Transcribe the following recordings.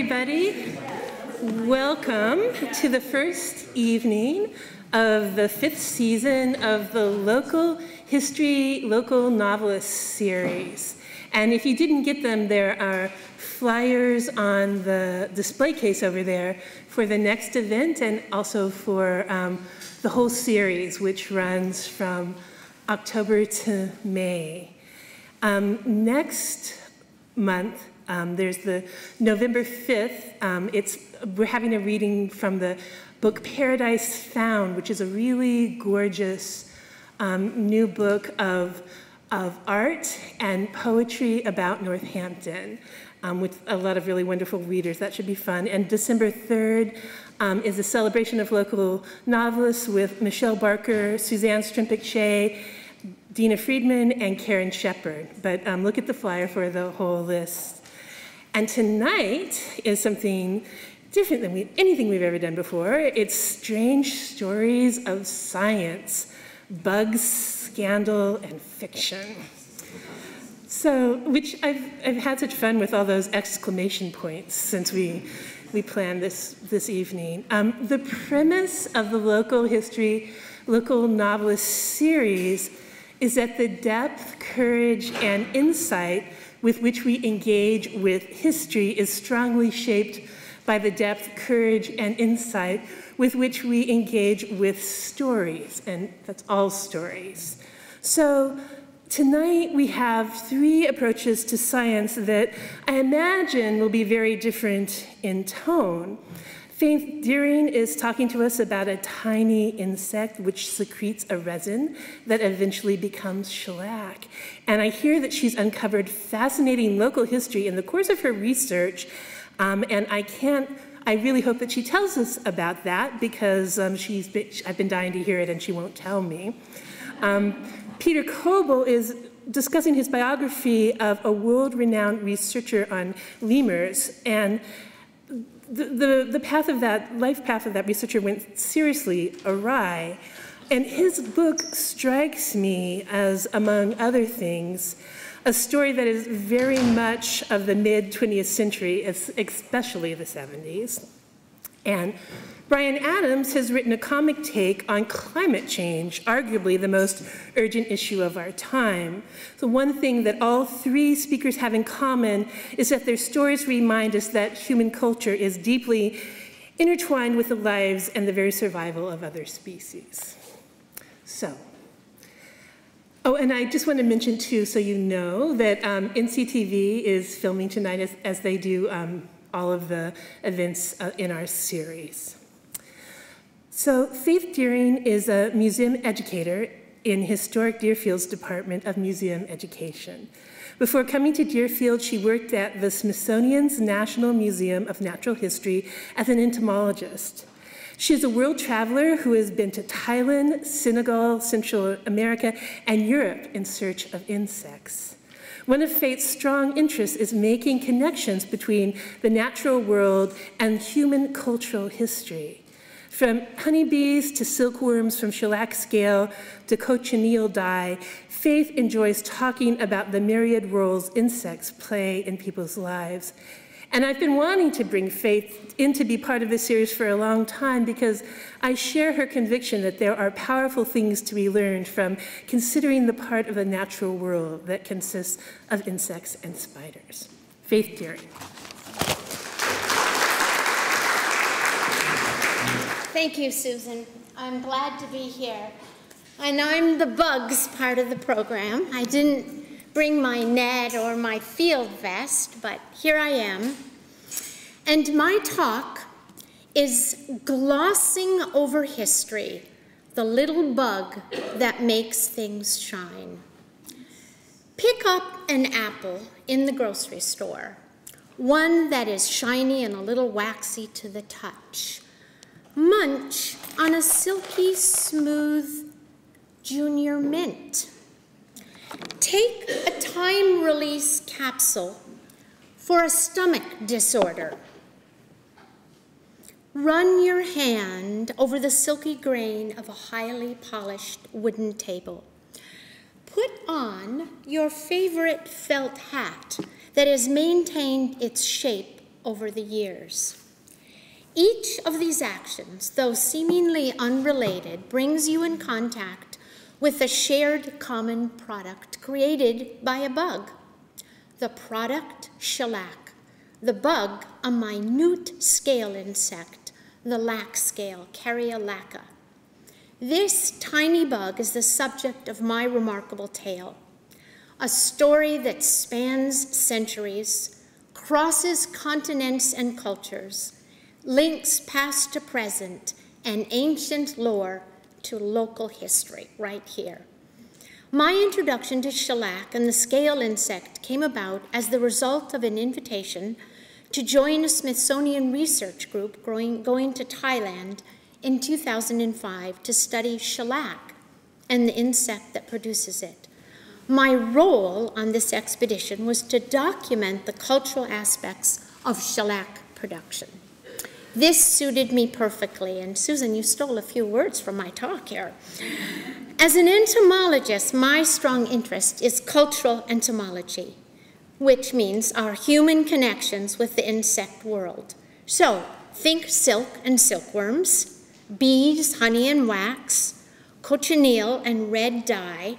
everybody. Welcome to the first evening of the 5th season of the Local History, Local Novelist series. And if you didn't get them, there are flyers on the display case over there for the next event and also for the whole series, which runs from October to May. Next month, there's the November 5th. We're having a reading from the book Paradise Found, which is a really gorgeous new book of art and poetry about Northampton with a lot of really wonderful readers. That should be fun. And December 3rd is a celebration of local novelists with Michelle Barker, Suzanne Strimpick-Shea, Dina Friedman, and Karen Shepard. But look at the flyer for the whole list. And tonight is something different than anything we've ever done before. It's Strange Stories of Science, Bugs, Scandal, and Fiction. So, which I've had such fun with all those exclamation points since we planned this evening. The premise of the Local History, Local Novelist series is that the depth, courage, and insight with which we engage with history is strongly shaped by the depth, courage, and insight with which we engage with stories, and that's all stories. So tonight we have three approaches to science that I imagine will be very different in tone. Faith Deering is talking to us about a tiny insect which secretes a resin that eventually becomes shellac. And I hear that she's uncovered fascinating local history in the course of her research, and I really hope that she tells us about that because I've been dying to hear it and she won't tell me. Peter Kobel is discussing his biography of a world-renowned researcher on lemurs, and the life path of that researcher went seriously awry, and his book strikes me as, among other things, a story that is very much of the mid-20th century, especially the 70s. And Brian Adams has written a comic take on climate change, arguably the most urgent issue of our time. So one thing that all three speakers have in common is that their stories remind us that human culture is deeply intertwined with the lives and the very survival of other species. So, oh, and I just want to mention too, so you know, that NCTV is filming tonight as they do all of the events in our series. So Faith Deering is a museum educator in Historic Deerfield's Department of Museum Education. Before coming to Deerfield, she worked at the Smithsonian's National Museum of Natural History as an entomologist. She is a world traveler who has been to Thailand, Senegal, Central America, and Europe in search of insects. One of Faith's strong interests is making connections between the natural world and human cultural history. From honeybees to silkworms, from shellac scale to cochineal dye, Faith enjoys talking about the myriad roles insects play in people's lives. And I've been wanting to bring Faith in to be part of this series for a long time because I share her conviction that there are powerful things to be learned from considering the part of the natural world that consists of insects and spiders. Faith Deering. Thank you, Susan. I'm glad to be here. And I'm the bugs part of the program. I didn't bring my net or my field vest, but here I am. And my talk is Glossing Over History, the Little Bug That Makes Things Shine. Pick up an apple in the grocery store, one that is shiny and a little waxy to the touch. Munch on a silky, smooth junior mint. Take a time-release capsule for a stomach disorder. Run your hand over the silky grain of a highly polished wooden table. Put on your favorite felt hat that has maintained its shape over the years. Each of these actions, though seemingly unrelated, brings you in contact with a shared common product created by a bug. The product, shellac. The bug, a minute scale insect, the lac scale, caria lacca. This tiny bug is the subject of my remarkable tale, a story that spans centuries, crosses continents and cultures, links past to present and ancient lore to local history right here. My introduction to shellac and the scale insect came about as the result of an invitation to join a Smithsonian research group going to Thailand in 2005 to study shellac and the insect that produces it. My role on this expedition was to document the cultural aspects of shellac production. This suited me perfectly, and Susan, you stole a few words from my talk here. As an entomologist, my strong interest is cultural entomology, which means our human connections with the insect world. So, think silk and silkworms, bees, honey and wax, cochineal and red dye,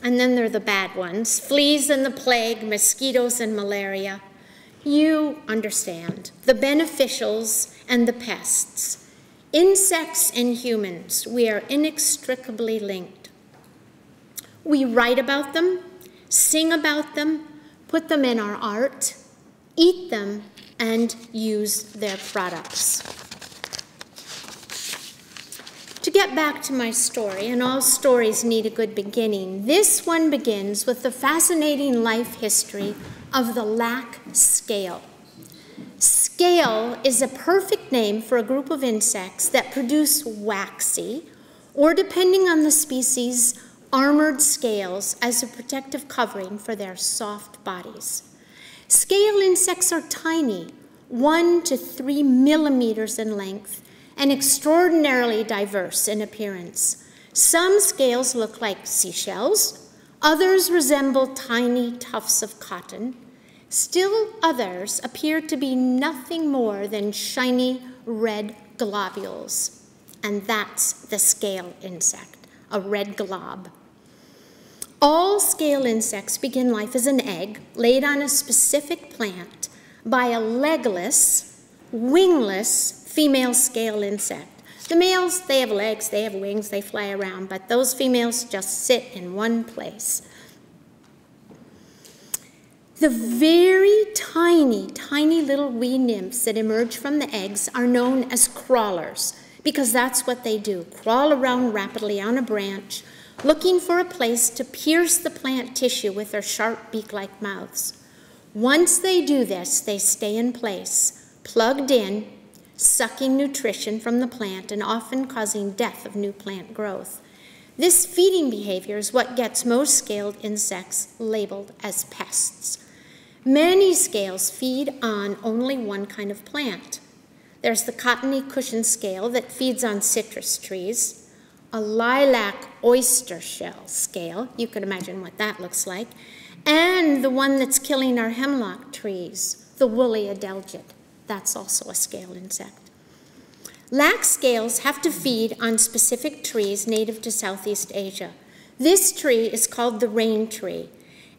and then there are the bad ones, fleas and the plague, mosquitoes and malaria. You understand, the beneficials and the pests. Insects and humans, we are inextricably linked. We write about them, sing about them, put them in our art, eat them, and use their products. To get back to my story, and all stories need a good beginning, this one begins with the fascinating life history of the lac scale. Scale is a perfect name for a group of insects that produce waxy, or depending on the species, armored scales as a protective covering for their soft bodies. Scale insects are tiny, 1 to 3 millimeters in length, and extraordinarily diverse in appearance. Some scales look like seashells, others resemble tiny tufts of cotton, still others appear to be nothing more than shiny red globules. And that's the scale insect, a red glob. All scale insects begin life as an egg laid on a specific plant by a legless, wingless female scale insect. The males, they have legs, they have wings, they fly around, but those females just sit in one place. The very tiny, tiny little wee nymphs that emerge from the eggs are known as crawlers because that's what they do, crawl around rapidly on a branch, looking for a place to pierce the plant tissue with their sharp beak-like mouths. Once they do this, they stay in place, plugged in, sucking nutrition from the plant and often causing death of new plant growth. This feeding behavior is what gets most scaled insects labeled as pests. Many scales feed on only one kind of plant. There's the cottony cushion scale that feeds on citrus trees, a lilac oyster shell scale, you can imagine what that looks like, and the one that's killing our hemlock trees, the woolly adelgid. That's also a scale insect. Lac scales have to feed on specific trees native to Southeast Asia. This tree is called the rain tree,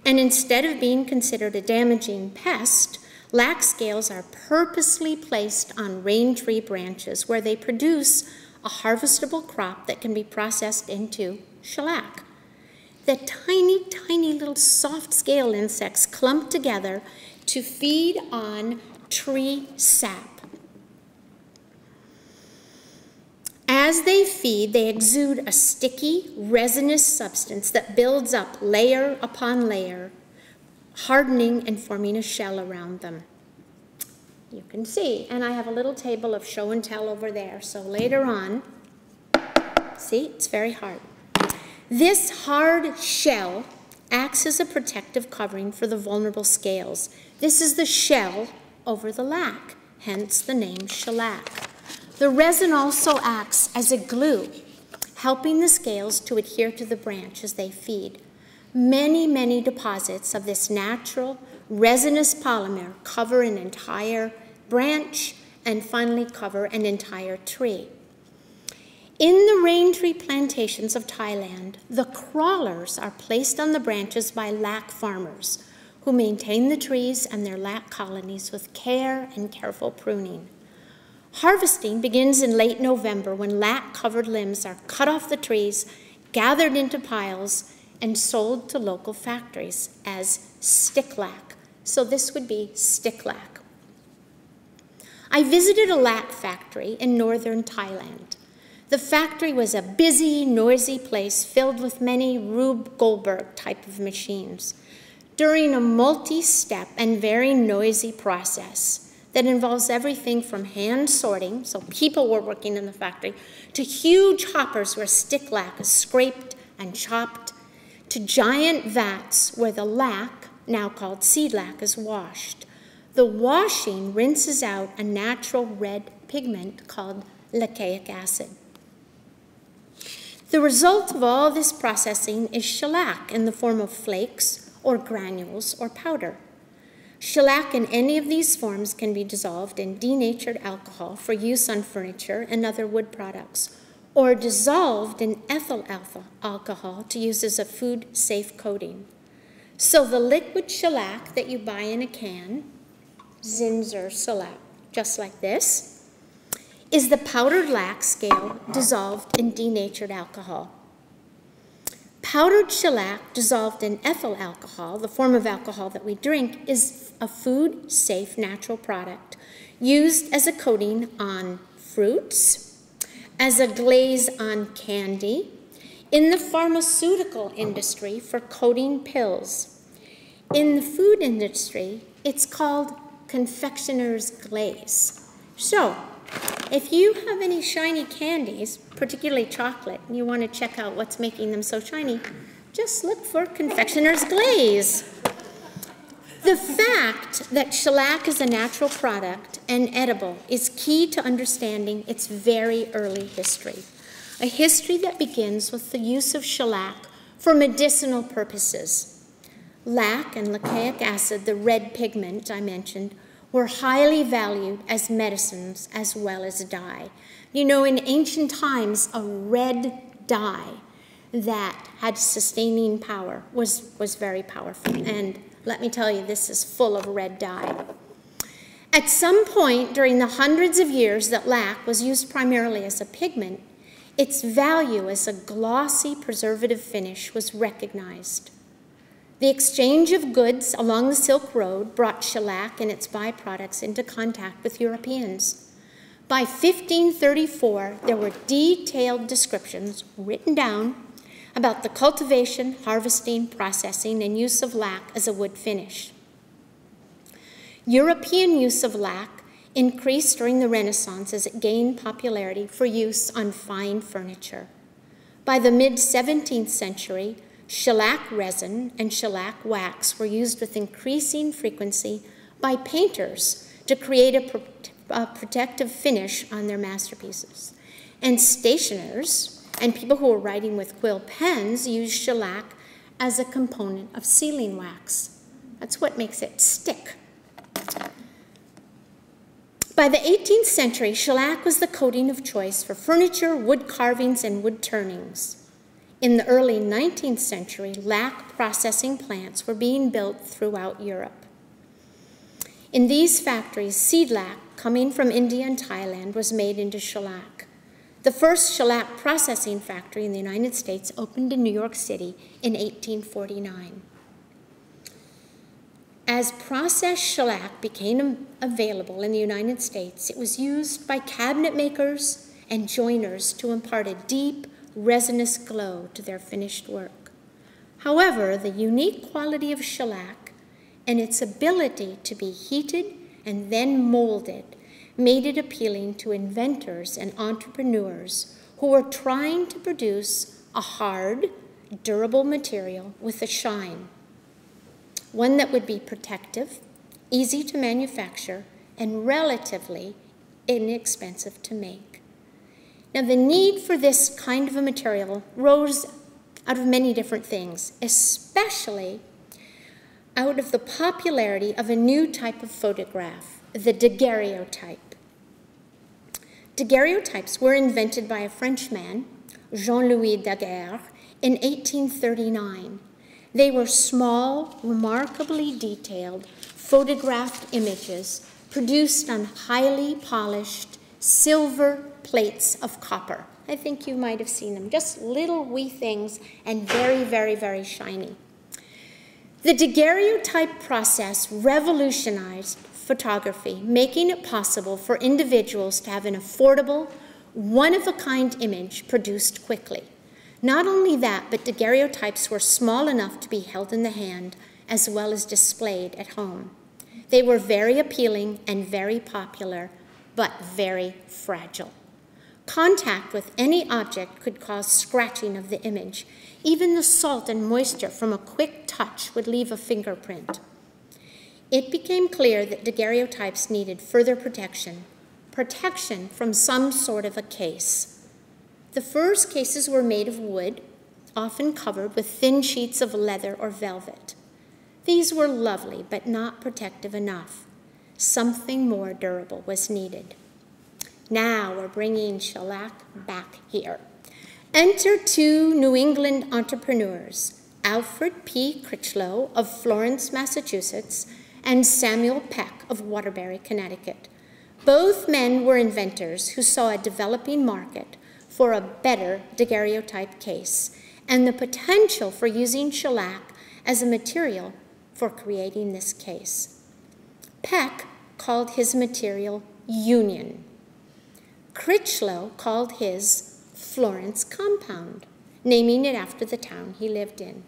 and instead of being considered a damaging pest, lac scales are purposely placed on rain tree branches where they produce a harvestable crop that can be processed into shellac. The tiny, tiny little soft scale insects clump together to feed on tree sap. As they feed, they exude a sticky, resinous substance that builds up layer upon layer, hardening and forming a shell around them. You can see, and I have a little table of show and tell over there, so later on, see, it's very hard. This hard shell acts as a protective covering for the vulnerable scales. This is the shell over the lac, hence the name shellac. The resin also acts as a glue, helping the scales to adhere to the branch as they feed. Many, many deposits of this natural, resinous polymer cover an entire branch and finally cover an entire tree. In the rain tree plantations of Thailand, the crawlers are placed on the branches by lac farmers who maintain the trees and their lac colonies with care and careful pruning. Harvesting begins in late November when lac-covered limbs are cut off the trees, gathered into piles, and sold to local factories as stick lac. So this would be stick lac. I visited a lac factory in northern Thailand. The factory was a busy, noisy place filled with many Rube Goldberg type of machines during a multi-step and very noisy process that involves everything from hand sorting, so people were working in the factory, to huge hoppers where stick lac is scraped and chopped, to giant vats where the lac, now called seed lac, is washed. The washing rinses out a natural red pigment called laccaic acid. The result of all this processing is shellac in the form of flakes or granules or powder. Shellac in any of these forms can be dissolved in denatured alcohol for use on furniture and other wood products, or dissolved in ethyl alcohol to use as a food-safe coating. So the liquid shellac that you buy in a can, Zinsser Shellac, just like this, is the powdered lac scale dissolved in denatured alcohol. Powdered shellac dissolved in ethyl alcohol, the form of alcohol that we drink, is a food-safe natural product used as a coating on fruits, as a glaze on candy, in the pharmaceutical industry for coating pills. In the food industry, it's called confectioner's glaze. So, if you have any shiny candies, particularly chocolate, and you want to check out what's making them so shiny, just look for confectioner's glaze. The fact that shellac is a natural product and edible is key to understanding its very early history, a history that begins with the use of shellac for medicinal purposes. Lac and laccaic acid, the red pigment I mentioned, were highly valued as medicines as well as dye. You know, in ancient times, a red dye that had sustaining power was very powerful. And let me tell you, this is full of red dye. At some point during the hundreds of years that lac was used primarily as a pigment, its value as a glossy preservative finish was recognized. The exchange of goods along the Silk Road brought shellac and its byproducts into contact with Europeans. By 1534, there were detailed descriptions written down about the cultivation, harvesting, processing, and use of lac as a wood finish. European use of lac increased during the Renaissance as it gained popularity for use on fine furniture. By the mid-17th century, shellac resin and shellac wax were used with increasing frequency by painters to create a protective finish on their masterpieces. And stationers and people who were writing with quill pens used shellac as a component of sealing wax. That's what makes it stick. By the 18th century, shellac was the coating of choice for furniture, wood carvings, and wood turnings. In the early 19th century, lac processing plants were being built throughout Europe. In these factories, seed lac, coming from India and Thailand, was made into shellac. The first shellac processing factory in the United States opened in New York City in 1849. As processed shellac became available in the United States, it was used by cabinet makers and joiners to impart a deep, resinous glow to their finished work. However, the unique quality of shellac and its ability to be heated and then molded made it appealing to inventors and entrepreneurs who were trying to produce a hard, durable material with a shine, one that would be protective, easy to manufacture, and relatively inexpensive to make. Now, the need for this kind of a material rose out of many different things, especially out of the popularity of a new type of photograph, the daguerreotype. Daguerreotypes were invented by a Frenchman, Jean-Louis Daguerre, in 1839. They were small, remarkably detailed, photographed images produced on highly polished silver plates of copper. I think you might have seen them, just little wee things and very, very, very shiny. The daguerreotype process revolutionized photography, making it possible for individuals to have an affordable, one-of-a-kind image produced quickly. Not only that, but daguerreotypes were small enough to be held in the hand as well as displayed at home. They were very appealing and very popular, but very fragile. Contact with any object could cause scratching of the image. Even the salt and moisture from a quick touch would leave a fingerprint. It became clear that daguerreotypes needed further protection, protection from some sort of a case. The first cases were made of wood, often covered with thin sheets of leather or velvet. These were lovely, but not protective enough. Something more durable was needed. Now we're bringing shellac back here. Enter two New England entrepreneurs, Alfred P. Critchlow of Florence, Massachusetts, and Samuel Peck of Waterbury, Connecticut. Both men were inventors who saw a developing market for a better daguerreotype case and the potential for using shellac as a material for creating this case. Peck called his material Union. Critchlow called his Florence compound, naming it after the town he lived in.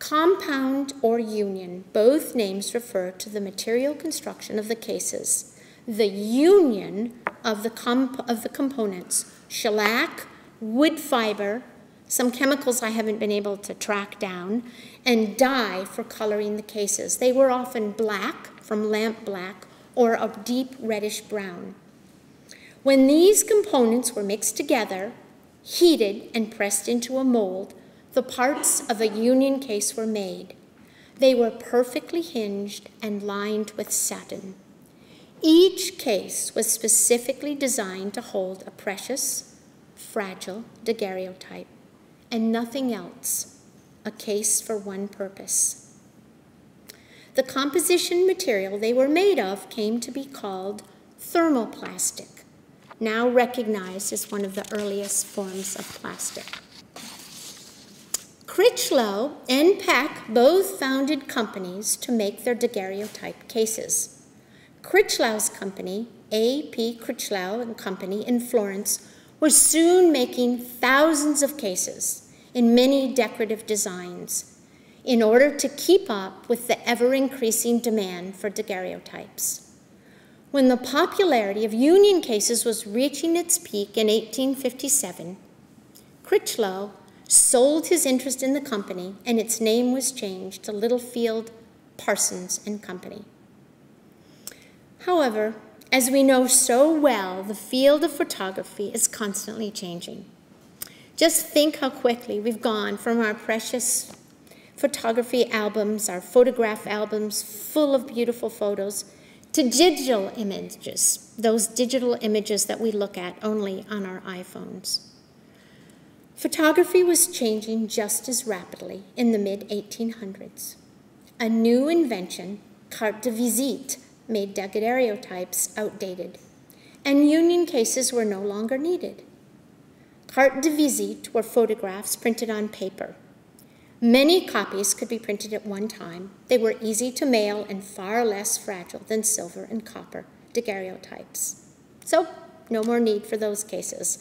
Compound or Union, both names refer to the material construction of the cases, the union of the components, shellac, wood fiber, some chemicals I haven't been able to track down, and dye for coloring the cases. They were often black, from lamp black, or a deep reddish brown. When these components were mixed together, heated, and pressed into a mold, the parts of a union case were made. They were perfectly hinged and lined with satin. Each case was specifically designed to hold a precious, fragile daguerreotype, and nothing else, a case for one purpose. The composition material they were made of came to be called thermoplastic, now recognized as one of the earliest forms of plastic. Critchlow and Peck both founded companies to make their daguerreotype cases. Critchlow's company, A.P. Critchlow and Company in Florence, were soon making thousands of cases in many decorative designs in order to keep up with the ever-increasing demand for daguerreotypes. When the popularity of union cases was reaching its peak in 1857, Critchlow sold his interest in the company and its name was changed to Littlefield, Parsons and Company. However, as we know so well, the field of photography is constantly changing. Just think how quickly we've gone from our precious photography albums, our photograph albums full of beautiful photos, to digital images, those digital images that we look at only on our iPhones. Photography was changing just as rapidly in the mid-1800s. A new invention, carte de visite, made daguerreotypes outdated, and union cases were no longer needed. Carte de visite were photographs printed on paper. Many copies could be printed at one time. They were easy to mail and far less fragile than silver and copper daguerreotypes. So, no more need for those cases.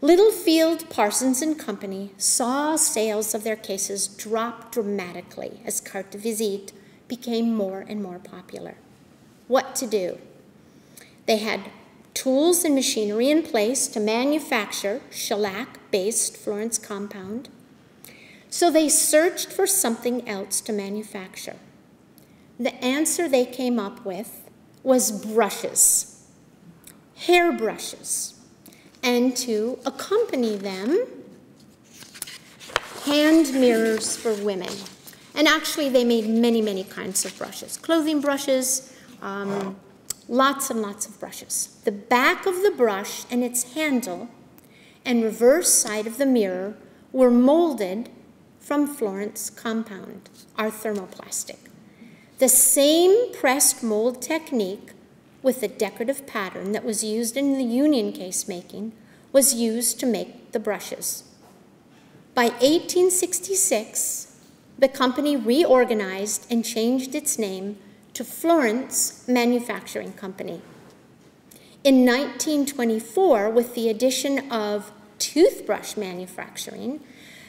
Littlefield, Parsons and Company saw sales of their cases drop dramatically as carte de visite became more and more popular. What to do? They had tools and machinery in place to manufacture shellac-based Florence compound, so they searched for something else to manufacture. The answer they came up with was brushes, hair brushes, and to accompany them, hand mirrors for women. And actually, they made many, many kinds of brushes. Clothing brushes, lots and lots of brushes. The back of the brush and its handle and reverse side of the mirror were molded from Florence compound, our thermoplastic. The same pressed mold technique with the decorative pattern that was used in the Union case making was used to make the brushes. By 1866, the company reorganized and changed its name to Florence Manufacturing Company. In 1924, with the addition of toothbrush manufacturing,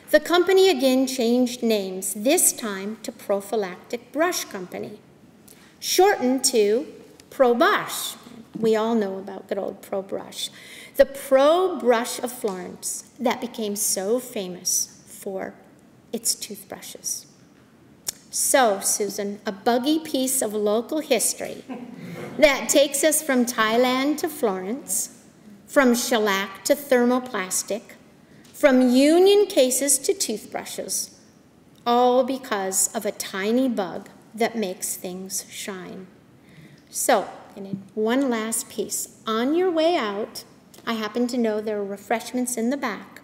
the company again changed names, this time to Prophylactic Brush Company, shortened to ProBrush. We all know about good old ProBrush. The ProBrush of Florence that became so famous for its toothbrushes. So, Susan, a buggy piece of local history that takes us from Thailand to Florence, from shellac to thermoplastic, from Union cases to toothbrushes, all because of a tiny bug that makes things shine. So, one last piece. On your way out, I happen to know there are refreshments in the back,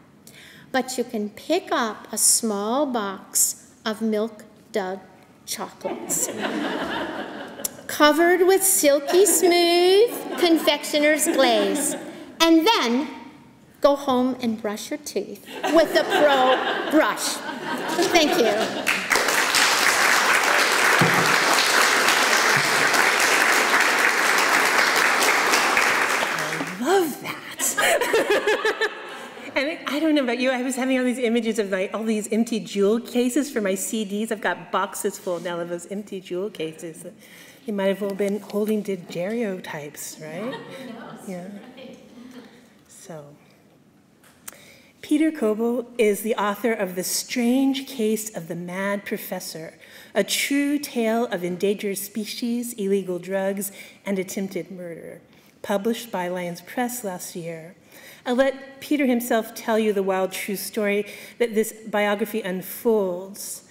but you can pick up a small box of Milk Dud chocolates covered with silky smooth confectioner's glaze, and then go home and brush your teeth with the Pro Brush. Thank you. I love that. And I don't know about you, I was having all these images of all these empty jewel cases for my CDs. I've got boxes full now of those empty jewel cases. They might have all been holding daguerreotypes, right? Yeah. So. Peter Kobel is the author of The Strange Case of the Mad Professor, a true tale of endangered species, illegal drugs, and attempted murder, published by Lions Press last year. I'll let Peter himself tell you the wild true story that this biography unfolds.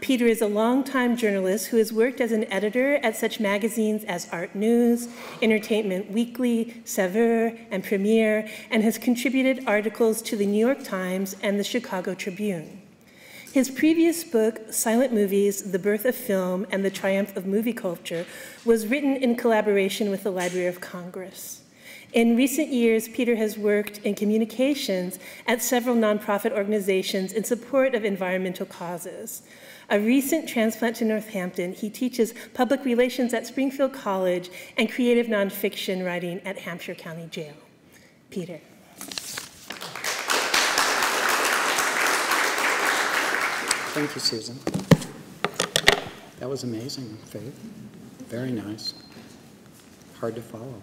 Peter is a longtime journalist who has worked as an editor at such magazines as Art News, Entertainment Weekly, Saveur, and Premiere, and has contributed articles to the New York Times and the Chicago Tribune. His previous book, Silent Movies, The Birth of Film and the Triumph of Movie Culture, was written in collaboration with the Library of Congress. In recent years, Peter has worked in communications at several nonprofit organizations in support of environmental causes. A recent transplant to Northampton, he teaches public relations at Springfield College and creative nonfiction writing at Hampshire County Jail. Peter. Thank you, Susan. That was amazing, Faith. Very nice. Hard to follow.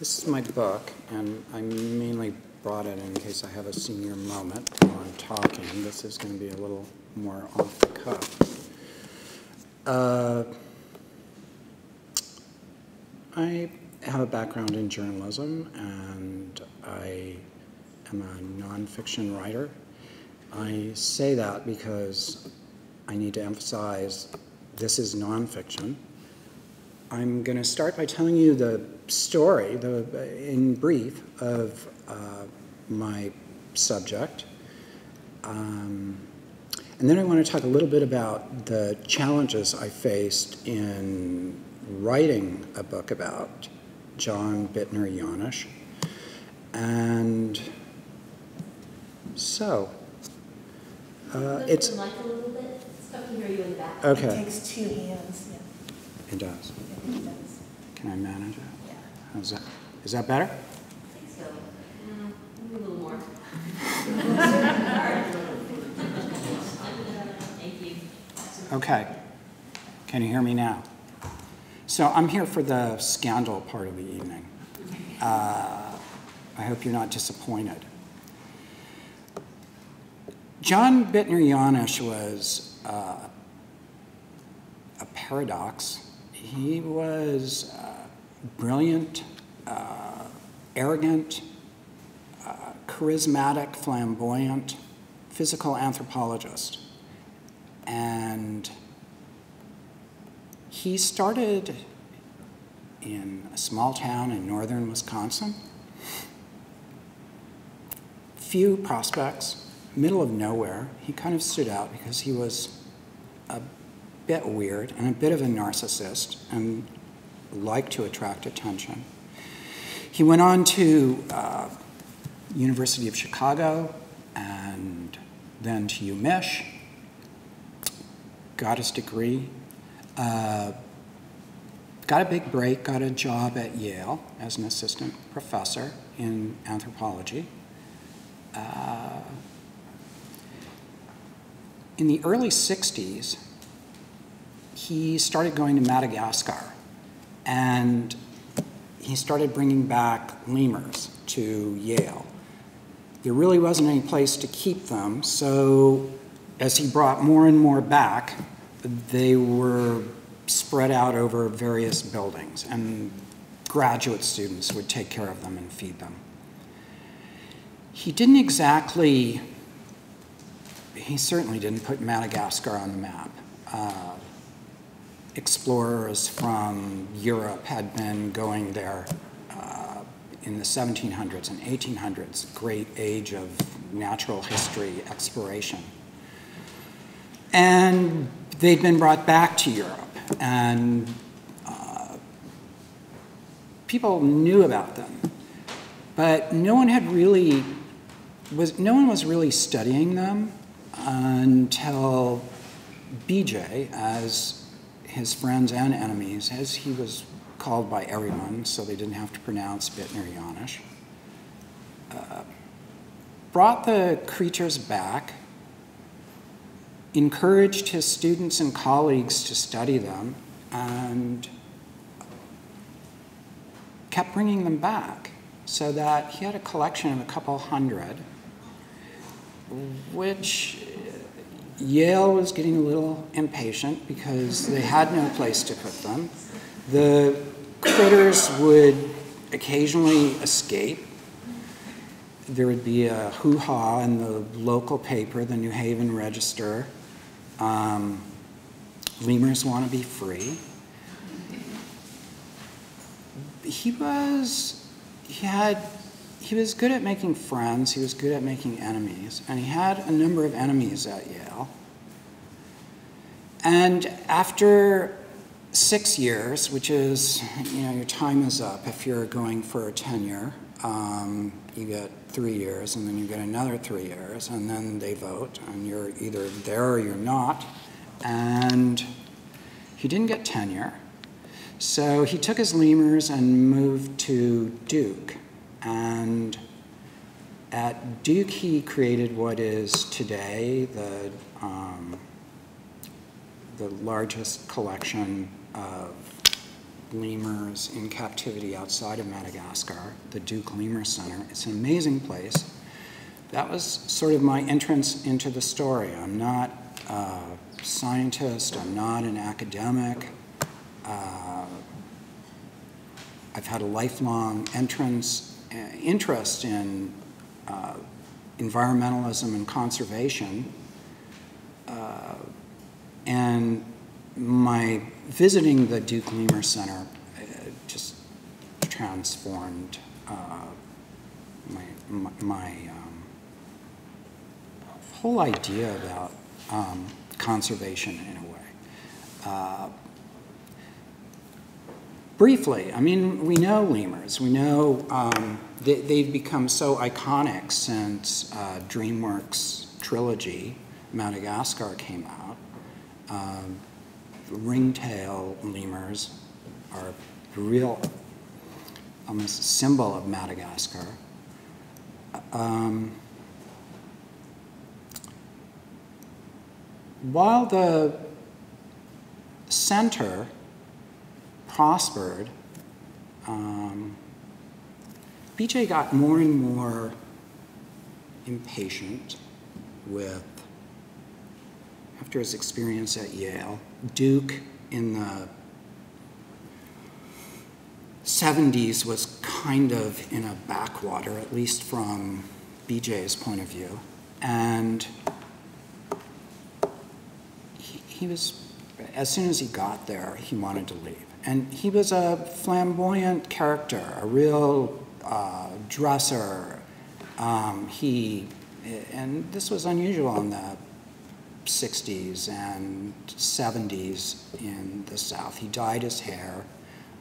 This is my book, and I mainly brought it in case I have a senior moment while I'm talking. This is going to be a little more off the cuff. I have a background in journalism, and I am a nonfiction writer. I say that because I need to emphasize this is nonfiction. I'm going to start by telling you the story, in brief, of my subject. And then I want to talk a little bit about the challenges I faced in writing a book about John Buettner-Janusch. And so, it's... Can you lift the mic a little bit? It's tough to hear you in the back. Okay. It takes two hands. Yeah. It does. Can I manage it? Yeah. How's that? Is that better? I think so. A little more. Thank you. Okay. Can you hear me now? So I'm here for the scandal part of the evening. I hope you're not disappointed. John Buettner-Janusch was a paradox. He was brilliant, arrogant, charismatic, flamboyant, physical anthropologist. And he started in a small town in northern Wisconsin. Few prospects, middle of nowhere. He kind of stood out because he was a bit weird and a bit of a narcissist and liked to attract attention. He went on to University of Chicago and then to UMich, got his degree, got a big break, got a job at Yale as an assistant professor in anthropology. In the early 60s, he started going to Madagascar, and he started bringing back lemurs to Yale. There really wasn't any place to keep them, so as he brought more and more back, they were spread out over various buildings, and graduate students would take care of them and feed them. He didn't exactly, he certainly didn't put Madagascar on the map. Explorers from Europe had been going there in the 1700s and 1800s, great age of natural history exploration. And they'd been brought back to Europe, and people knew about them, but no one was really studying them until BJ, as his friends and enemies, as he was called by everyone, so they didn't have to pronounce Buettner-Janusch, brought the creatures back, encouraged his students and colleagues to study them, and kept bringing them back so that he had a collection of a couple hundred, which Yale was getting a little impatient because they had no place to put them. The critters would occasionally escape. There would be a hoo-ha in the local paper, the New Haven Register. Lemurs want to be free. He was good at making friends, he was good at making enemies, and he had a number of enemies at Yale. And after 6 years, which is, you know, your time is up if you're going for a tenure, you get 3 years, and then you get another 3 years, and then they vote, and you're either there or you're not. And he didn't get tenure, so he took his lemurs and moved to Duke. And at Duke, he created what is today the largest collection of lemurs in captivity outside of Madagascar, the Duke Lemur Center. It's an amazing place. That was sort of my entrance into the story. I'm not a scientist. I'm not an academic. I've had a lifelong interest in environmentalism and conservation, and my visiting the Duke Lemur Center just transformed my whole idea about conservation in a way. Briefly, I mean, we know lemurs. We know they've become so iconic since DreamWorks' trilogy, Madagascar, came out. Ringtail lemurs are a real almost symbol of Madagascar. While the center prospered, BJ got more and more impatient with, after his experience at Yale, Duke in the 70s was kind of in a backwater, at least from BJ's point of view. And he was, as soon as he got there, he wanted to leave. And he was a flamboyant character, a real dresser. And this was unusual in the 60s and 70s in the South. He dyed his hair,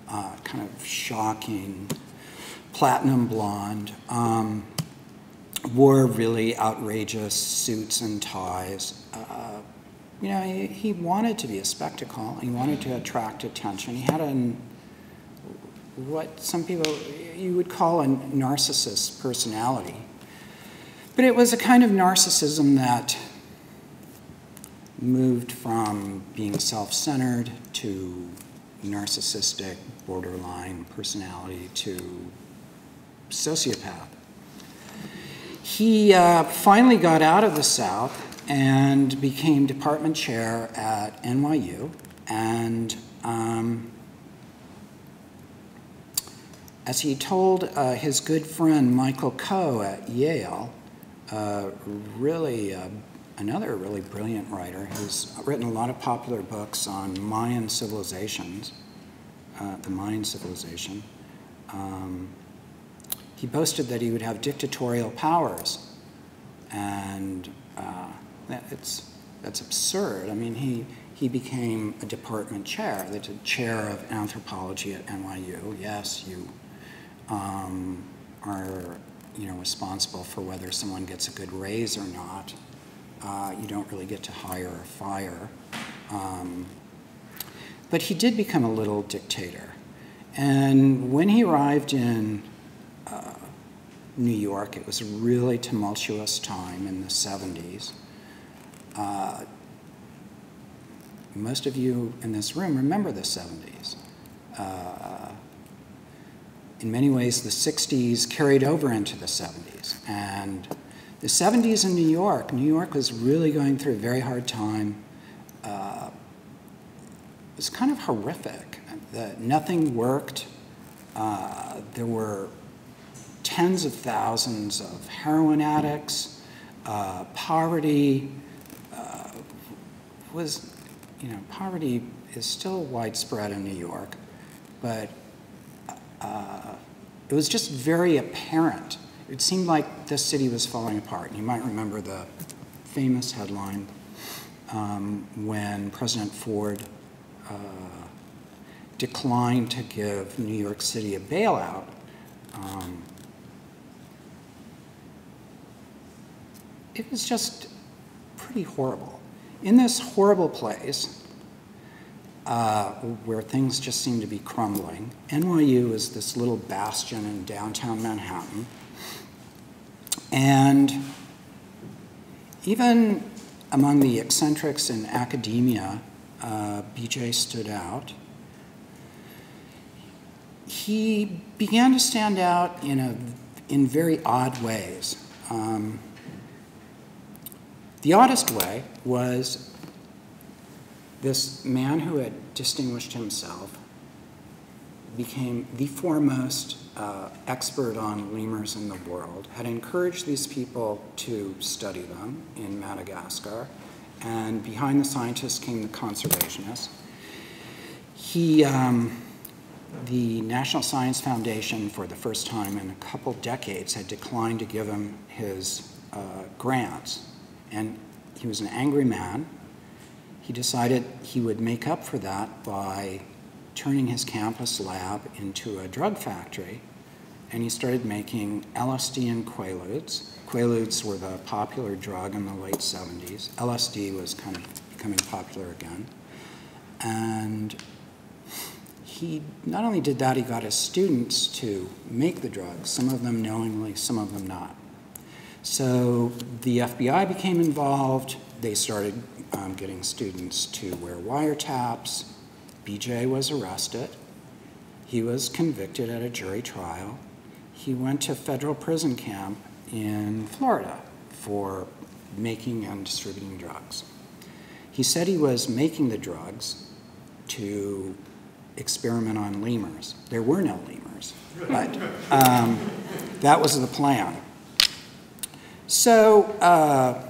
kind of shocking, platinum blonde, wore really outrageous suits and ties. You know, he wanted to be a spectacle. He wanted to attract attention. He had an, what some people, you would call a narcissist personality. But it was a kind of narcissism that moved from being self-centered to narcissistic, borderline personality to sociopath. He finally got out of the South and became department chair at NYU. And as he told his good friend Michael Coe at Yale, another really brilliant writer who's written a lot of popular books on Mayan civilizations, the Mayan civilization, he boasted that he would have dictatorial powers. And that's absurd. I mean, he became a department chair, the chair of anthropology at NYU. Yes, you are, you know, responsible for whether someone gets a good raise or not. You don't really get to hire or fire. But he did become a little dictator. And when he arrived in New York, it was a really tumultuous time in the 70s. Most of you in this room remember the 70s. In many ways, the 60s carried over into the 70s. And the 70s in New York was really going through a very hard time. It was kind of horrific. Nothing worked. There were tens of thousands of heroin addicts. Poverty was, you know, poverty is still widespread in New York, but it was just very apparent. It seemed like this city was falling apart. And you might remember the famous headline when President Ford declined to give New York City a bailout. It was just pretty horrible. In this horrible place, where things just seemed to be crumbling, NYU is this little bastion in downtown Manhattan. And even among the eccentrics in academia, BJ stood out. He began to stand out in very odd ways. The oddest way was this man who had distinguished himself became the foremost expert on lemurs in the world, had encouraged these people to study them in Madagascar, and behind the scientists came the conservationists. He, the National Science Foundation, for the first time in a couple decades, had declined to give him his grants. And he was an angry man. He decided he would make up for that by turning his campus lab into a drug factory. And he started making LSD and Quaaludes. Quaaludes were the popular drug in the late 70s. LSD was kind of becoming popular again. And he not only did that, he got his students to make the drugs, some of them knowingly, some of them not. So the FBI became involved. They started getting students to wear wiretaps. BJ was arrested. He was convicted at a jury trial. He went to federal prison camp in Florida for making and distributing drugs. He said he was making the drugs to experiment on lemurs. There were no lemurs, but that was the plan. So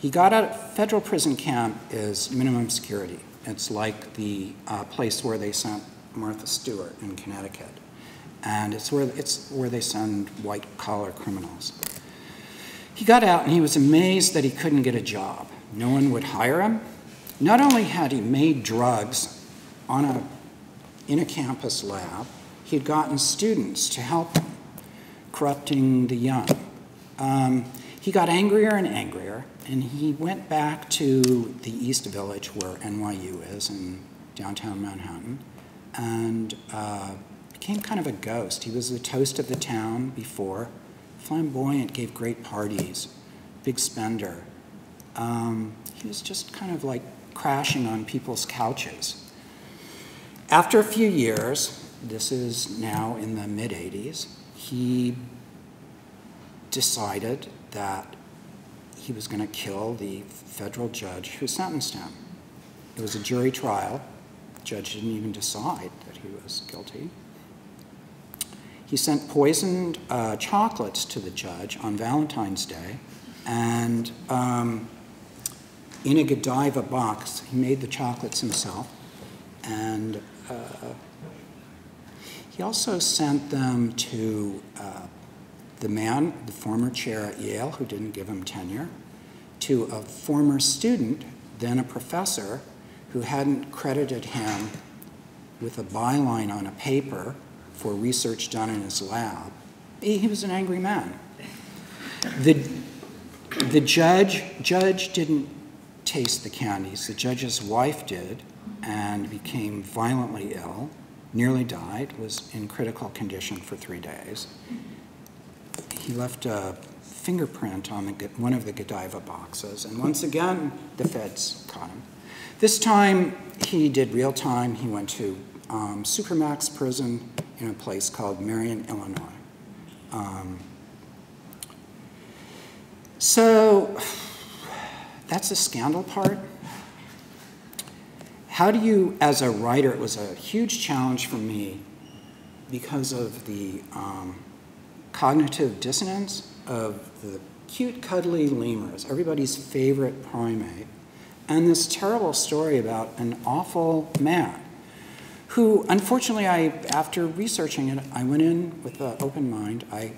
he got out of federal prison camp is minimum security. It's like the place where they sent Martha Stewart in Connecticut. And it's where they send white-collar criminals. He got out and he was amazed that he couldn't get a job. No one would hire him. Not only had he made drugs on in a campus lab, he'd gotten students to help him, corrupting the young. He got angrier and angrier, and he went back to the East Village where NYU is in downtown Manhattan, and became kind of a ghost. He was the toast of the town before, flamboyant, gave great parties, big spender. He was just kind of like crashing on people's couches. After a few years, this is now in the mid-'80s, he decided that he was going to kill the federal judge who sentenced him. It was a jury trial. The judge didn't even decide that he was guilty. He sent poisoned chocolates to the judge on Valentine's Day, and in a Godiva box, he made the chocolates himself, and he also sent them to the man, the former chair at Yale, who didn't give him tenure, to a former student, then a professor, who hadn't credited him with a byline on a paper for research done in his lab. He was an angry man. The judge didn't taste the candies. The judge's wife did and became violently ill, nearly died, was in critical condition for 3 days. He left a fingerprint on one of the Godiva boxes, and once again, the feds caught him. This time, he did real time. He went to Supermax prison in a place called Marion, Illinois. So that's the scandal part. How do you, as a writer, it was a huge challenge for me because of the cognitive dissonance of the cute, cuddly lemurs, everybody's favorite primate, and this terrible story about an awful man who, unfortunately, after researching it, I went in with an open mind, I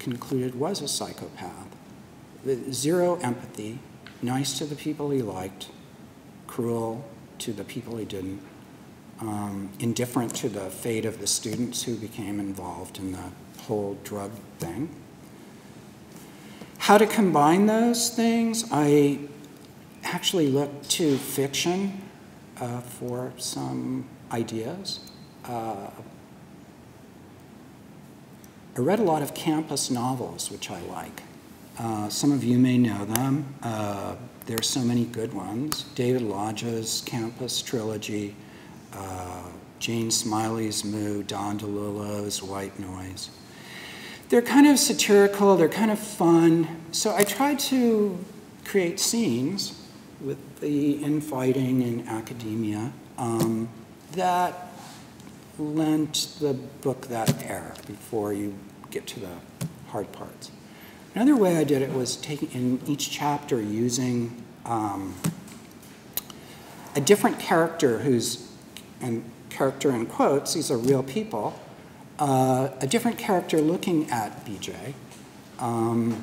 concluded was a psychopath. With zero empathy, nice to the people he liked, cruel to the people he didn't, indifferent to the fate of the students who became involved in the whole drug thing. How to combine those things? I actually looked to fiction for some ideas. I read a lot of campus novels, which I like. Some of you may know them. There are so many good ones. David Lodge's Campus Trilogy, Jane Smiley's Moo, Don DeLillo's White Noise. They're kind of satirical, they're kind of fun. So I tried to create scenes with the infighting in academia that lent the book that air before you get to the hard parts. Another way I did it was taking in each chapter using a different character who's, and character in quotes, these are real people, a different character looking at BJ. In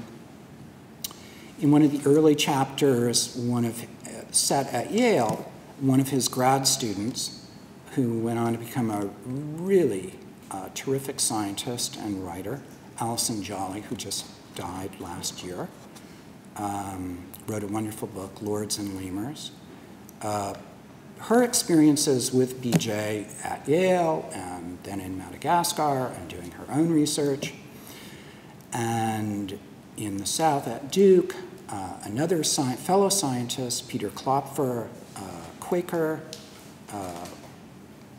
one of the early chapters, set at Yale, one of his grad students, who went on to become a really terrific scientist and writer, Allison Jolly, who just died last year, wrote a wonderful book, Lords and Lemurs. Her experiences with BJ at Yale and then in Madagascar and doing her own research, and in the South at Duke, another fellow scientist, Peter Klopfer, Quaker,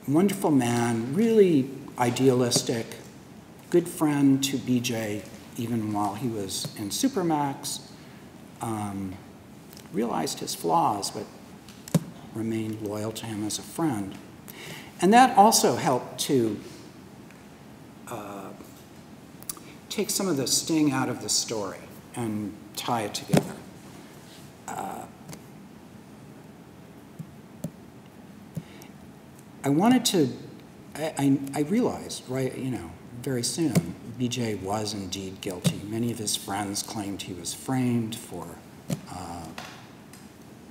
wonderful man, really idealistic, good friend to BJ even while he was in Supermax, realized his flaws, but remained loyal to him as a friend. And that also helped to take some of the sting out of the story. and tie it together. I wanted to, I realized, right, you know, very soon, BJ was indeed guilty. Many of his friends claimed he was framed for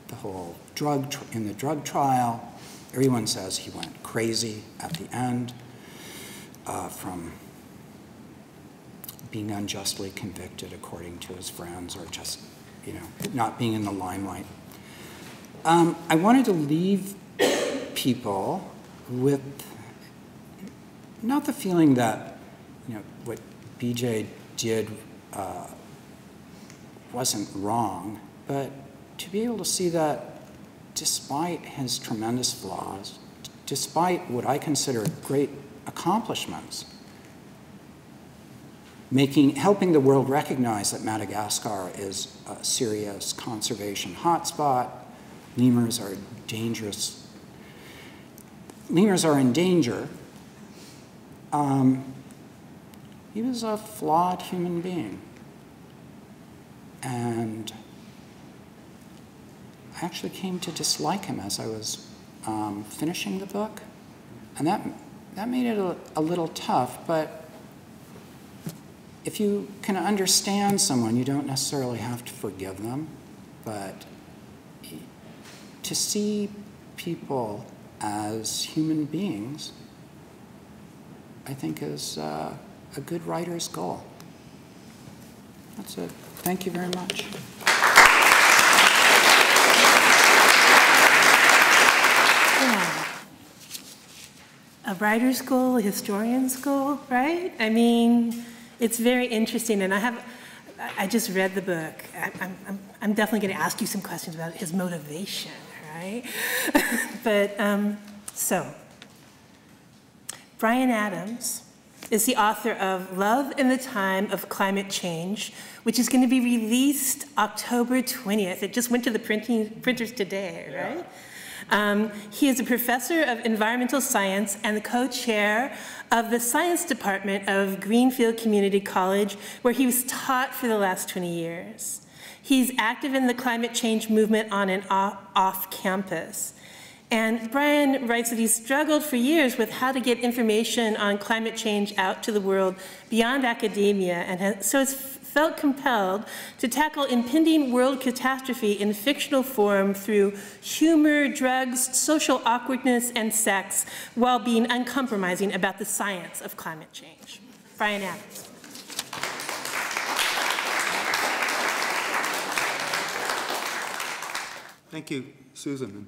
the whole drug, in the drug trial. Everyone says he went crazy at the end from being unjustly convicted, according to his friends, or just, you know, not being in the limelight. I wanted to leave people with not the feeling that, you know, what BJ did wasn't wrong, but to be able to see that despite his tremendous flaws, despite what I consider great accomplishments, helping the world recognize that Madagascar is a serious conservation hotspot, lemurs are dangerous, lemurs are in danger, he was a flawed human being. And I actually came to dislike him as I was finishing the book. And that made it a little tough, but if you can understand someone, you don't necessarily have to forgive them, but to see people as human beings, I think is a good writer's goal. That's it. Thank you very much. A writer's goal, a historian's goal, right? I mean, it's very interesting, and I just read the book. I'm definitely going to ask you some questions about his motivation, right? But, so, Brian Adams is the author of Love in the Time of Climate Change, which is going to be released October 20th. It just went to the printers today, right? Yeah. He is a professor of environmental science and the co-chair of the science department of Greenfield Community College, where he was taught for the last 20 years. He's active in the climate change movement on and off campus. And Brian writes that he struggled for years with how to get information on climate change out to the world beyond academia, and so has felt compelled to tackle impending world catastrophe in fictional form through humor, drugs, social awkwardness, and sex, while being uncompromising about the science of climate change. Brian Adams. Thank you, Susan, and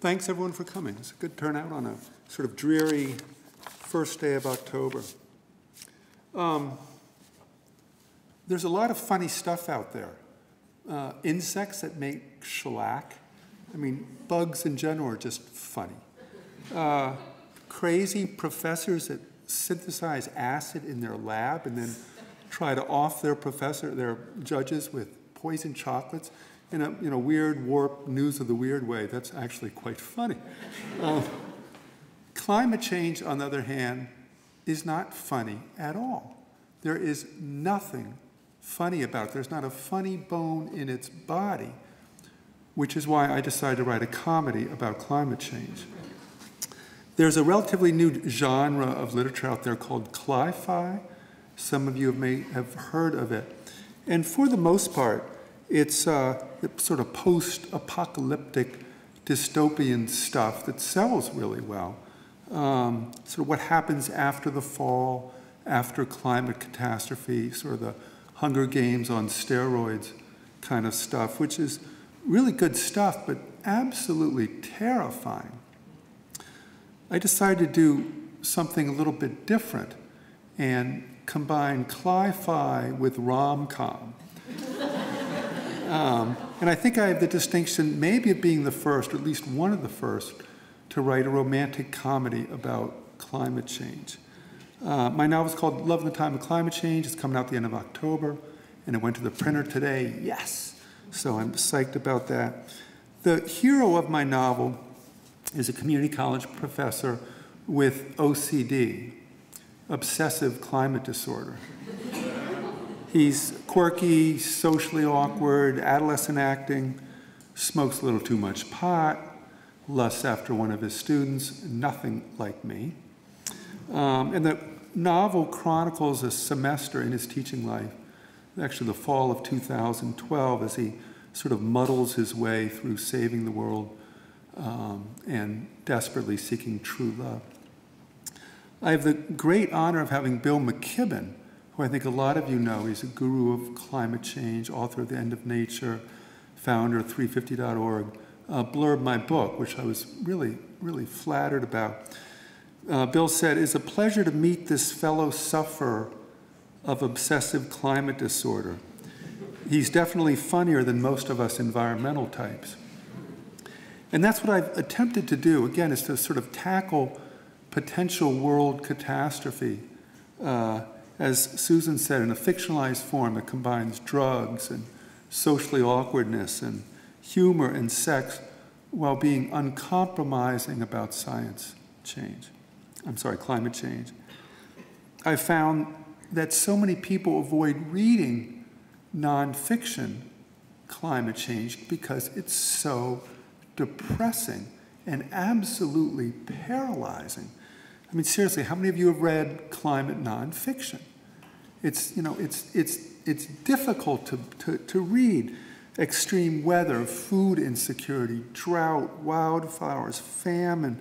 thanks everyone for coming. It's a good turnout on a sort of dreary first day of October. There's a lot of funny stuff out there. Insects that make shellac. I mean, bugs in general are just funny. Crazy professors that synthesize acid in their lab and then try to off their judges with poison chocolates. In a weird, warped, news of the weird way, that's actually quite funny. Climate change, on the other hand, is not funny at all. There is nothing funny about it. There's not a funny bone in its body, which is why I decided to write a comedy about climate change. There's a relatively new genre of literature out there called cli-fi. Some of you may have heard of it. And for the most part, it's sort of post-apocalyptic dystopian stuff that sells really well. Sort of what happens after the fall, after climate catastrophe, sort of the Hunger Games on steroids kind of stuff, which is really good stuff, but absolutely terrifying. I decided to do something a little bit different and combine cli-fi with rom-com. And I think I have the distinction maybe of being the first, or at least one of the first, to write a romantic comedy about climate change. My novel is called Love in the Time of Climate Change. It's coming out the end of October, and it went to the printer today. Yes! So I'm psyched about that. The hero of my novel is a community college professor with OCD, obsessive climate disorder. He's quirky, socially awkward, adolescent acting, smokes a little too much pot, lusts after one of his students, nothing like me. And the novel chronicles a semester in his teaching life, actually the fall of 2012, as he sort of muddles his way through saving the world and desperately seeking true love. I have the great honor of having Bill McKibben, who I think a lot of you know. He's a guru of climate change, author of The End of Nature, founder of 350.org, blurb my book, which I was really, really flattered about. Bill said, "It's a pleasure to meet this fellow sufferer of obsessive climate disorder. He's definitely funnier than most of us environmental types." And that's what I've attempted to do, again, is to sort of tackle potential world catastrophe, as Susan said, in a fictionalized form that combines drugs and socially awkwardness and humor and sex while being uncompromising about climate change. I found that so many people avoid reading nonfiction climate change because it's so depressing and absolutely paralyzing. I mean, seriously, how many of you have read climate nonfiction? It's, you know, it's difficult to read. Extreme weather, food insecurity, drought, wildfires, famine,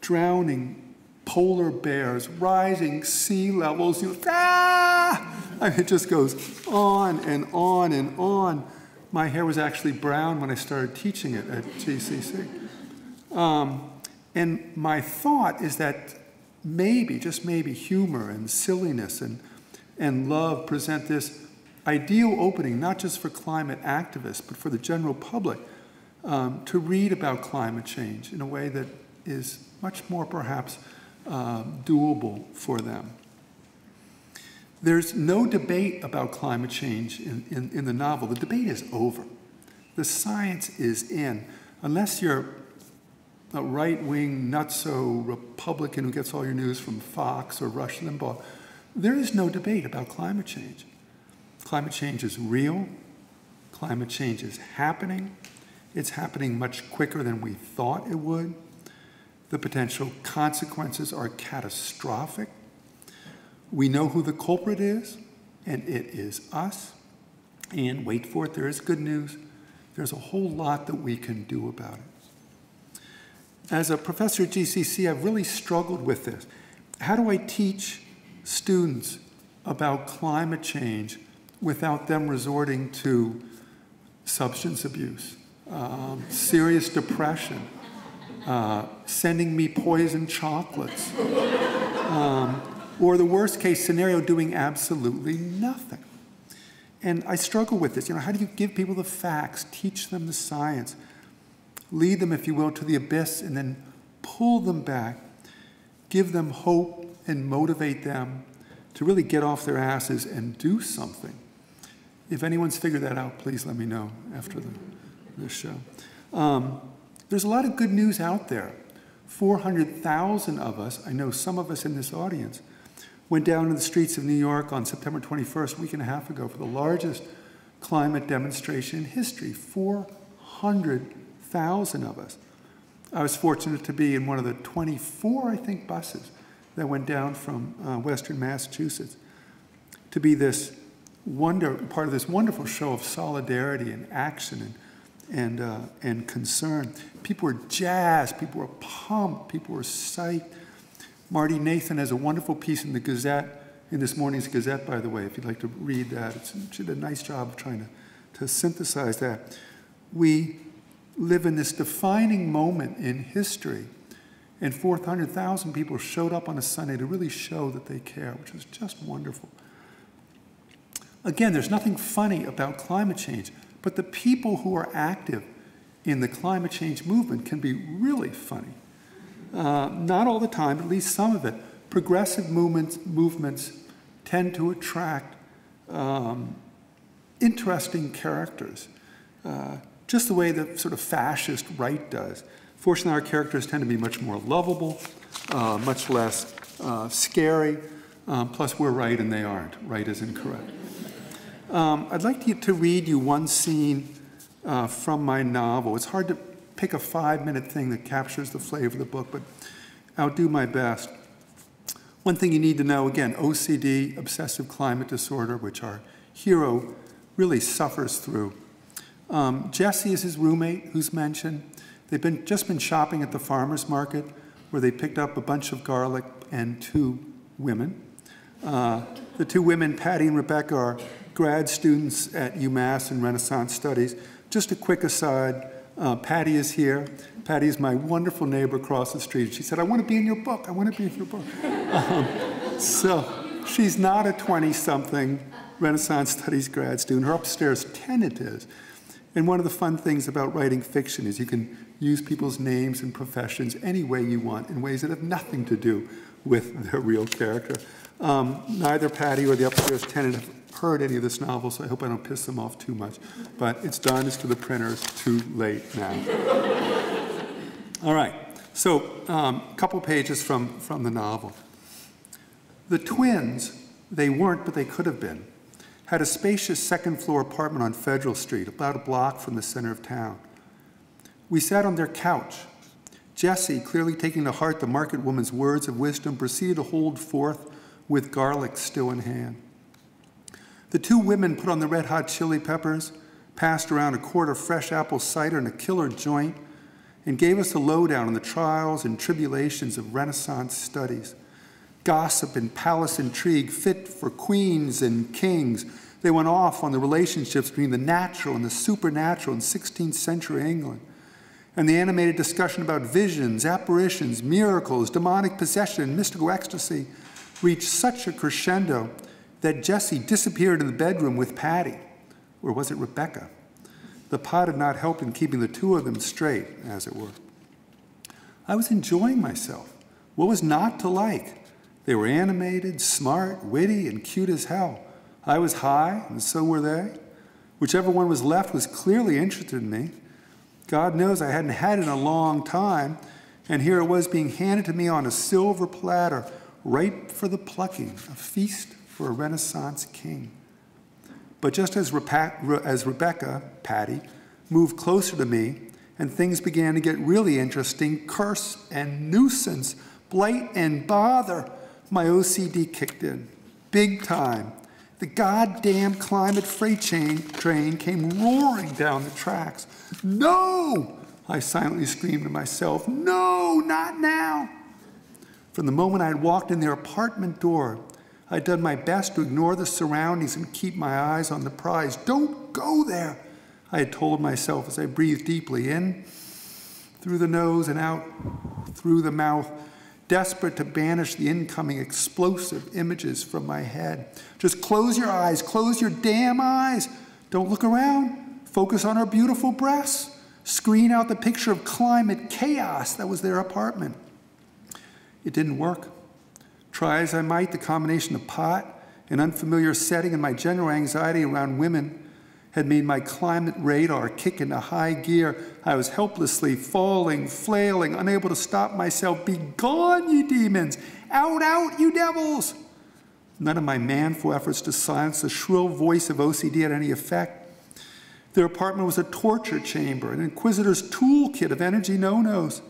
drowning polar bears, rising sea levels. You know, I mean, it just goes on and on and on. My hair was actually brown when I started teaching it at GCC. And my thought is that maybe, just maybe, humor and silliness and love present this ideal opening, not just for climate activists, but for the general public, to read about climate change in a way that is much more, perhaps, doable for them. There's no debate about climate change in the novel. The debate is over. The science is in. Unless you're a right-wing, nutso Republican who gets all your news from Fox or Rush Limbaugh, there is no debate about climate change. Climate change is real. Climate change is happening. It's happening much quicker than we thought it would. The potential consequences are catastrophic. We know who the culprit is, and it is us. And wait for it, there is good news. There's a whole lot that we can do about it. As a professor at GCC, I've really struggled with this. How do I teach students about climate change without them resorting to substance abuse, serious depression, sending me poisoned chocolates, or the worst case scenario, doing absolutely nothing? And I struggle with this. You know, how do you give people the facts, teach them the science, lead them, if you will, to the abyss, and then pull them back, give them hope and motivate them to really get off their asses and do something? If anyone's figured that out, please let me know after this show. There's a lot of good news out there. 400,000 of us, I know some of us in this audience, went down to the streets of New York on September 21st, a week and a half ago, for the largest climate demonstration in history. 400,000 of us. I was fortunate to be in one of the 24, I think, buses that went down from Western Massachusetts to be this part of this wonderful show of solidarity and action and concern. People were jazzed, people were pumped, people were psyched. Marty Nathan has a wonderful piece in the Gazette, in this morning's Gazette, by the way, if you'd like to read that. She did a nice job of trying to synthesize that. We live in this defining moment in history, and 400,000 people showed up on a Sunday to really show that they care, which was just wonderful. Again, there's nothing funny about climate change, but the people who are active in the climate change movement can be really funny. Not all the time, but at least some of it. Progressive movements tend to attract interesting characters, just the way the sort of fascist right does. Fortunately, our characters tend to be much more lovable, much less scary. Plus, we're right and they aren't. Right is incorrect. I'd like to read you one scene from my novel. It's hard to pick a 5-minute thing that captures the flavor of the book, but I'll do my best. One thing you need to know, again, OCD, obsessive climate disorder, which our hero really suffers through. Jesse is his roommate, who's mentioned. They've just been shopping at the farmer's market, where they picked up a bunch of garlic and 2 women. The 2 women, Patty and Rebecca, are grad students at UMass in Renaissance Studies. Just a quick aside, Patty is here. Patty is my wonderful neighbor across the street. She said, "I want to be in your book. I want to be in your book." So she's not a 20-something Renaissance Studies grad student. Her upstairs tenant is. And one of the fun things about writing fiction is you can use people's names and professions any way you want in ways that have nothing to do with their real character. Neither Patty or the upstairs tenant have heard any of this novel, so I hope I don't piss them off too much. But it's done. It's to the printers. Too late now. All right. So a couple pages from the novel. The twins, they weren't, but they could have been, had a spacious second-floor apartment on Federal Street, about a block from the center of town. We sat on their couch. Jessie, clearly taking to heart the market woman's words of wisdom, proceeded to hold forth with garlic still in hand. The 2 women put on the red-hot chili peppers, passed around a quart of fresh apple cider and a killer joint, and gave us the lowdown on the trials and tribulations of Renaissance studies. Gossip and palace intrigue fit for queens and kings. They went off on the relationships between the natural and the supernatural in 16th century England, and the animated discussion about visions, apparitions, miracles, demonic possession, and mystical ecstasy reached such a crescendo that Jessie disappeared in the bedroom with Patty, or was it Rebecca? The pot had not helped in keeping the 2 of them straight, as it were. I was enjoying myself. What was not to like? They were animated, smart, witty, and cute as hell. I was high, and so were they. Whichever one was left was clearly interested in me. God knows I hadn't had it in a long time, and here it was being handed to me on a silver platter, ripe for the plucking, a feast for a Renaissance king. But just as Rebecca, Patty, moved closer to me, and things began to get really interesting, curse and nuisance, blight and bother, my OCD kicked in, big time. The goddamn climate freight train came roaring down the tracks. No, I silently screamed to myself. No, not now. From the moment I had walked in their apartment door, I'd done my best to ignore the surroundings and keep my eyes on the prize. Don't go there, I had told myself as I breathed deeply in through the nose and out through the mouth, desperate to banish the incoming explosive images from my head. Just close your eyes, close your damn eyes. Don't look around, focus on her beautiful breasts. Screen out the picture of climate chaos that was their apartment. It didn't work. Try as I might, the combination of pot, an unfamiliar setting, and my general anxiety around women had made my climate radar kick into high gear. I was helplessly falling, flailing, unable to stop myself. Be gone, you demons! Out, out, you devils! None of my manful efforts to silence the shrill voice of OCD had any effect. Their apartment was a torture chamber, an inquisitor's toolkit of energy no-nos.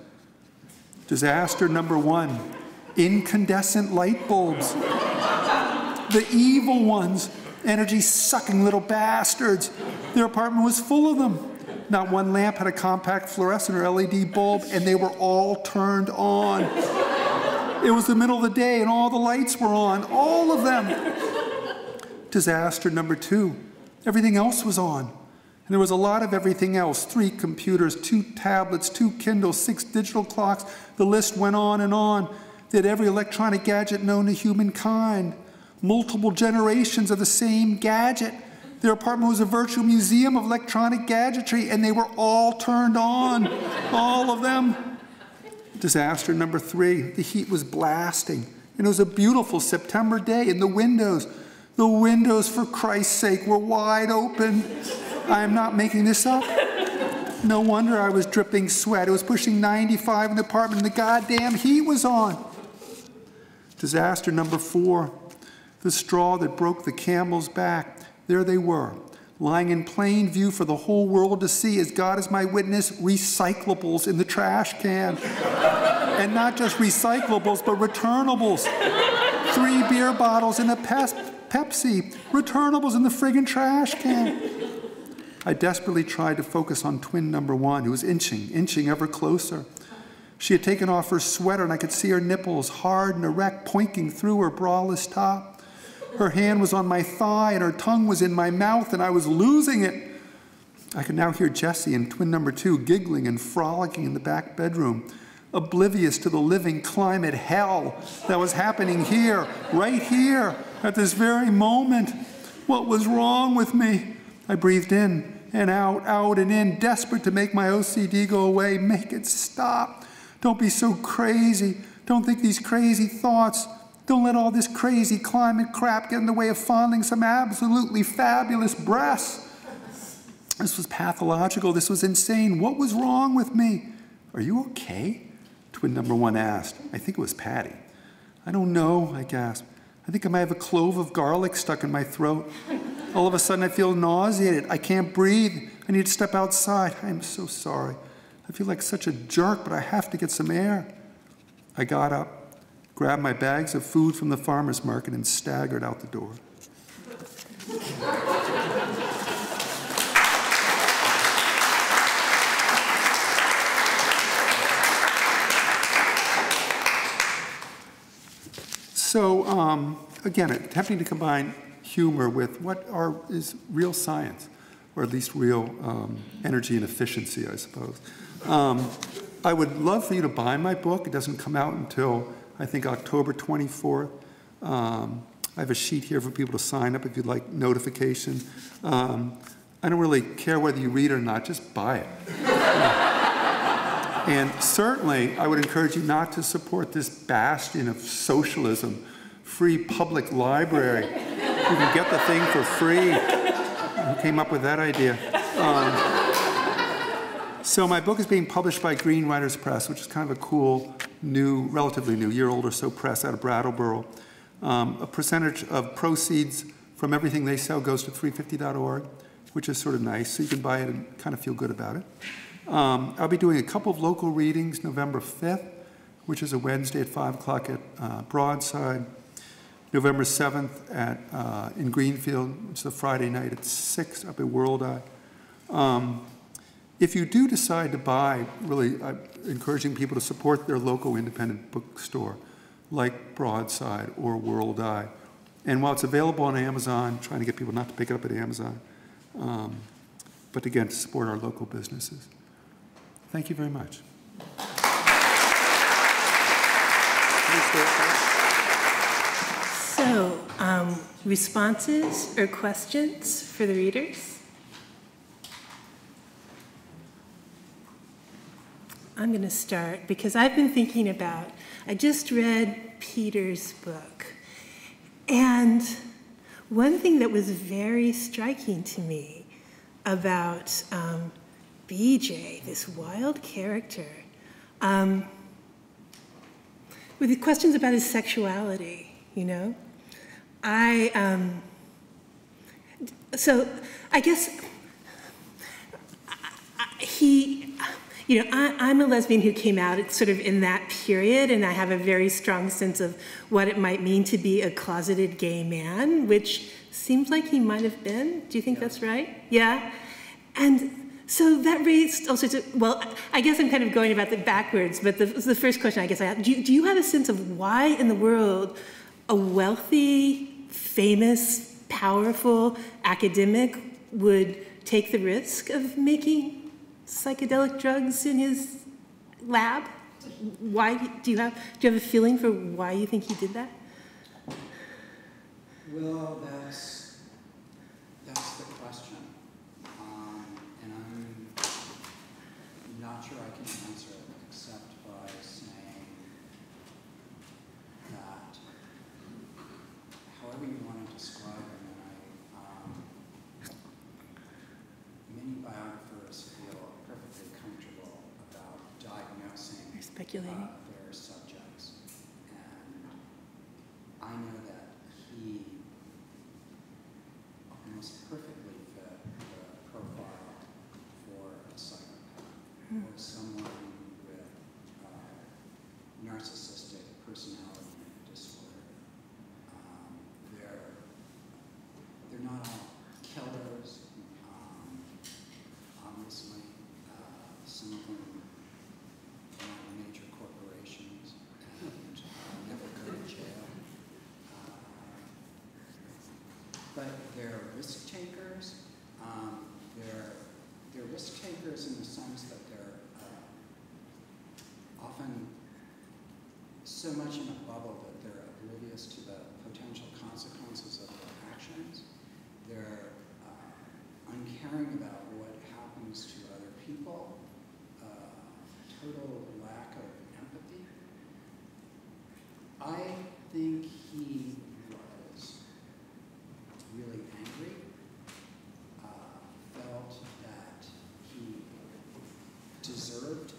Disaster number 1, incandescent light bulbs. The evil ones, energy-sucking little bastards. Their apartment was full of them. Not one lamp had a compact fluorescent or LED bulb, and they were all turned on. It was the middle of the day, and all the lights were on, all of them. Disaster number 2, everything else was on. And there was a lot of everything else, 3 computers, 2 tablets, 2 Kindles, 6 digital clocks. The list went on and on. They had every electronic gadget known to humankind. Multiple generations of the same gadget. Their apartment was a virtual museum of electronic gadgetry, and they were all turned on, all of them. Disaster number 3, the heat was blasting, and it was a beautiful September day, and the windows, for Christ's sake, were wide open. I am not making this up. No wonder I was dripping sweat. It was pushing 95 in the apartment, and the goddamn heat was on. Disaster number 4, the straw that broke the camel's back. There they were, lying in plain view for the whole world to see, as God is my witness, recyclables in the trash can. And not just recyclables, but returnables. 3 beer bottles in a Pepsi, returnables in the friggin' trash can. I desperately tried to focus on twin number 1, who was inching ever closer. She had taken off her sweater, and I could see her nipples, hard and erect, pointing through her braless top. Her hand was on my thigh, and her tongue was in my mouth, and I was losing it. I could now hear Jessie and twin number 2 giggling and frolicking in the back bedroom, oblivious to the living climate hell that was happening here, right here, at this very moment. What was wrong with me? I breathed in and out and in, desperate to make my OCD go away, make it stop. Don't be so crazy. Don't think these crazy thoughts. Don't let all this crazy climate crap get in the way of fondling some absolutely fabulous breasts. This was pathological. This was insane. What was wrong with me? Are you okay? Twin number 1 asked. I think it was Patty. I don't know, I gasped. I think I might have a clove of garlic stuck in my throat. All of a sudden, I feel nauseated. I can't breathe. I need to step outside. I am so sorry. I feel like such a jerk, but I have to get some air. I got up, grabbed my bags of food from the farmer's market, and staggered out the door. So again, attempting to combine humor with what is real science, or at least real energy and efficiency, I suppose. I would love for you to buy my book. It doesn't come out until, I think, October 24th. I have a sheet here for people to sign up if you'd like notification. I don't really care whether you read it or not, just buy it. And certainly, I would encourage you not to support this bastion of socialism, free public library. You can get the thing for free. Who came up with that idea? So my book is being published by Green Writers Press, which is kind of a cool, new, relatively new, year old or so press out of Brattleboro. A percentage of proceeds from everything they sell goes to 350.org, which is sort of nice. So you can buy it and kind of feel good about it. I'll be doing a couple of local readings November 5th, which is a Wednesday at 5 o'clock at Broadside, November 7th at, in Greenfield, which is a Friday night at 6 up at World Eye. If you do decide to buy, really, I'm encouraging people to support their local independent bookstore, like Broadside or World Eye. And while it's available on Amazon, I'm trying to get people not to pick it up at Amazon, but again, to support our local businesses. Thank you very much. So, responses or questions for the readers? I'm going to start because I've been thinking about, I just read Peter's book, and one thing that was very striking to me about BJ, this wild character, with the questions about his sexuality, you know? So I guess he, you know, I'm a lesbian who came out sort of in that period, and I have a very strong sense of what it might mean to be a closeted gay man, which seems like he might have been. Do you think that's right? Yeah? And so that raised all sorts of, well, I guess I'm kind of going about it backwards, but the first question I guess I have, do you have a sense of why in the world a wealthy, famous, powerful academic would take the risk of making psychedelic drugs in his lab? Why do you have a feeling for why you think he did that? Well, that's the question, and I'm not sure I can answer it except by saying that however you want to describe it, many biographers feel comfortable about diagnosing their subjects. And I know that he comes perfectly the profile for a psychopath or someone with narcissistic personality disorder. They're not all killers, obviously. Some of them are major corporations and never go to jail. But they're risk takers. They're risk takers in the sense that they're often so much in a bubble that they're oblivious to the potential consequences of their actions. They're uncaring about what happens to other people. Total lack of empathy. I think he was really angry, felt that he deserved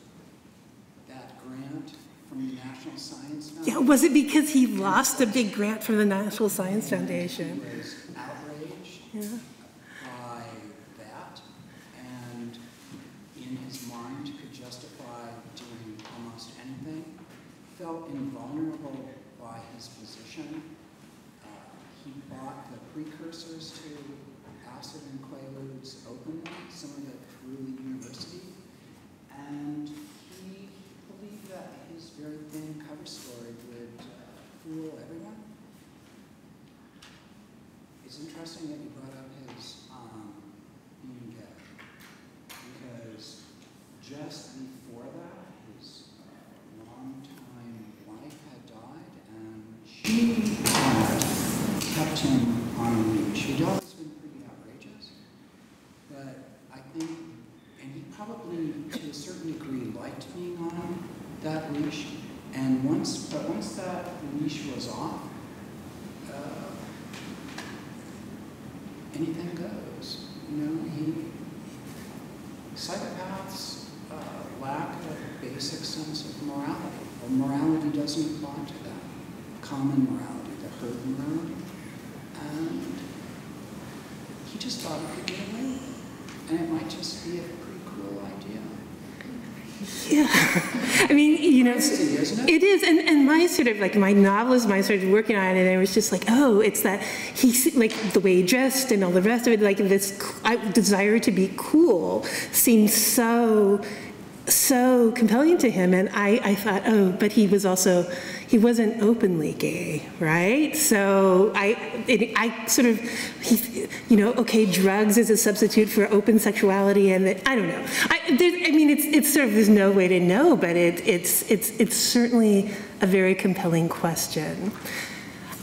that grant from the National Science Foundation. Yeah, was it because he lost a big grant from the National Science Foundation? He was outraged by that, and in his mind could justify doing almost anything. Felt invulnerable by his position. He bought the precursors to acid and Quaaludes openly, some of it through the university, and he believed that his very thin cover story would fool everyone. It's interesting that you brought up his being gay, because just before that, his longtime wife had died, and she kept him on mute. She'd always been pretty outrageous, but I think, and he probably to a certain degree liked being on that leash. And once that leash was off, anything goes. You know, psychopaths lack a basic sense of morality, or morality doesn't apply to them. Common morality, the herd morality. And he just thought it could get away. And it might just be a pretty cool idea. Yeah. I mean, you know, it is. And my sort of, like, my novelist mind started working on it, and I was just like, oh, it's that he, like, the way he dressed and all the rest of it, like, this desire to be cool seems so compelling to him. And I thought, oh, but he was also, he wasn't openly gay, right? So I sort of, you know, okay, drugs is a substitute for open sexuality, and I don't know. I mean, it's sort of, there's no way to know, but it's certainly a very compelling question.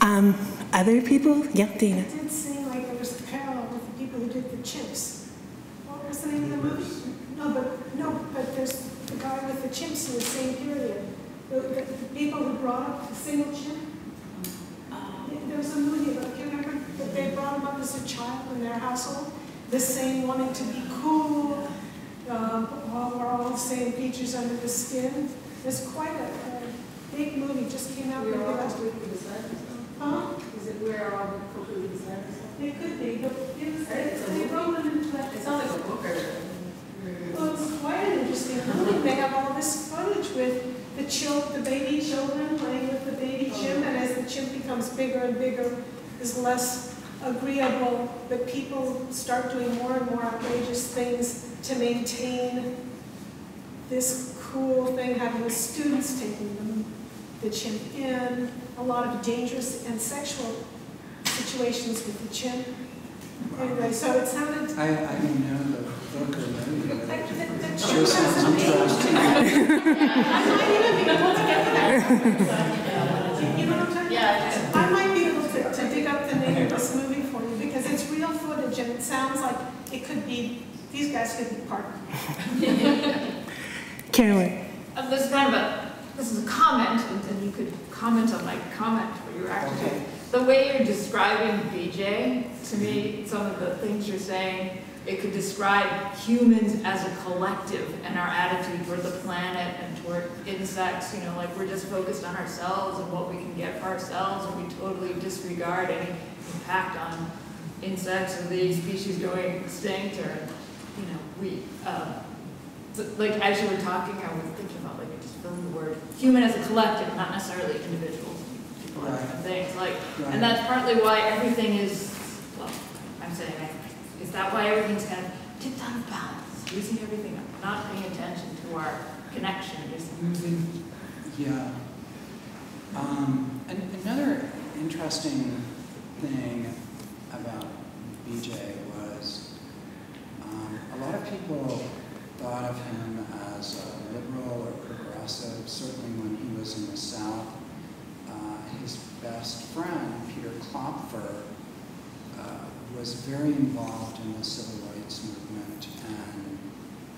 Other people? Yeah, Dana. It did seem like there was a parallel with the people who did the Chimps. What was the name of the movie? No, but there's the guy with the chimps in the same period. The people who brought up the single chimp. There was a movie about, do you remember, that they brought him up as a child in their household? This same wanting to be cool, we're all the same features under the skin. There's quite a big movie, just came out. We're all completely desirous. Huh? Is it we're all completely desirous? It could be, but it was, they wrote them into that. It sounds like a book or something. Well, it's quite an interesting movie. They have all this footage with the baby children playing with the baby chimp, and as the chimp becomes bigger and bigger, is less agreeable, but people start doing more and more outrageous things to maintain this cool thing, having the students taking the chimp in, a lot of dangerous and sexual situations with the chimp. Anyway, so it sounded... I didn't know the book or movie. The show sounds interesting. I might even be able to get that. You know what I'm talking about? I might be able to dig up the name of this movie for you, because it's real footage, and it sounds like it could be... These guys could be part of it. Carolyn. This roundabout. This is a comment, and you could comment on my comment, what you were actually doing. The way you're describing BJ, to me, some of the things you're saying, it could describe humans as a collective and our attitude toward the planet and toward insects. You know, like we're just focused on ourselves and what we can get for ourselves, and we totally disregard any impact on insects and these species going extinct, or, you know, we, like as you were talking, I was thinking about, like, just filling the word human as a collective, not necessarily individuals, people and things, like, and that's partly why everything is, well, I'm saying, is that why everything's kind of tipped out of balance, losing everything up, not paying attention to our connection, just moving. Yeah. And another interesting thing about BJ was a lot of people thought of him as a liberal or progressive, certainly when he was in the South. His best friend, Peter Klopfer, was very involved in the civil rights movement, and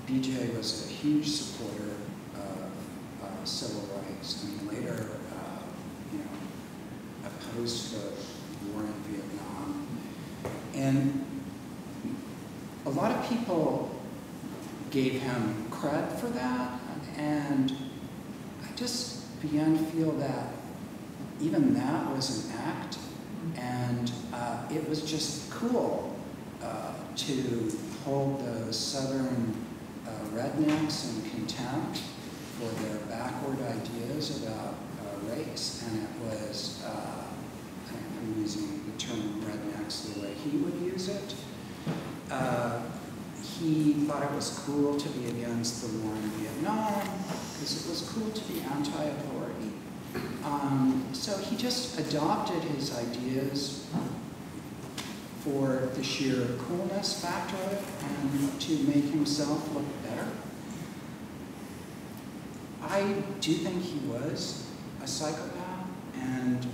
BJ was a huge supporter of civil rights. I mean, later, you know, opposed the war in Vietnam. And a lot of people gave him credit for that, and I just began to feel that even that was an act, and it was just cool to hold those Southern rednecks in contempt for their backward ideas about race, and it was, I'm using the term rednecks the way he would use it. He thought it was cool to be against the war in Vietnam, because it was cool to be anti-authority. So he just adopted his ideas for the sheer coolness factor and to make himself look better. I do think he was a psychopath, and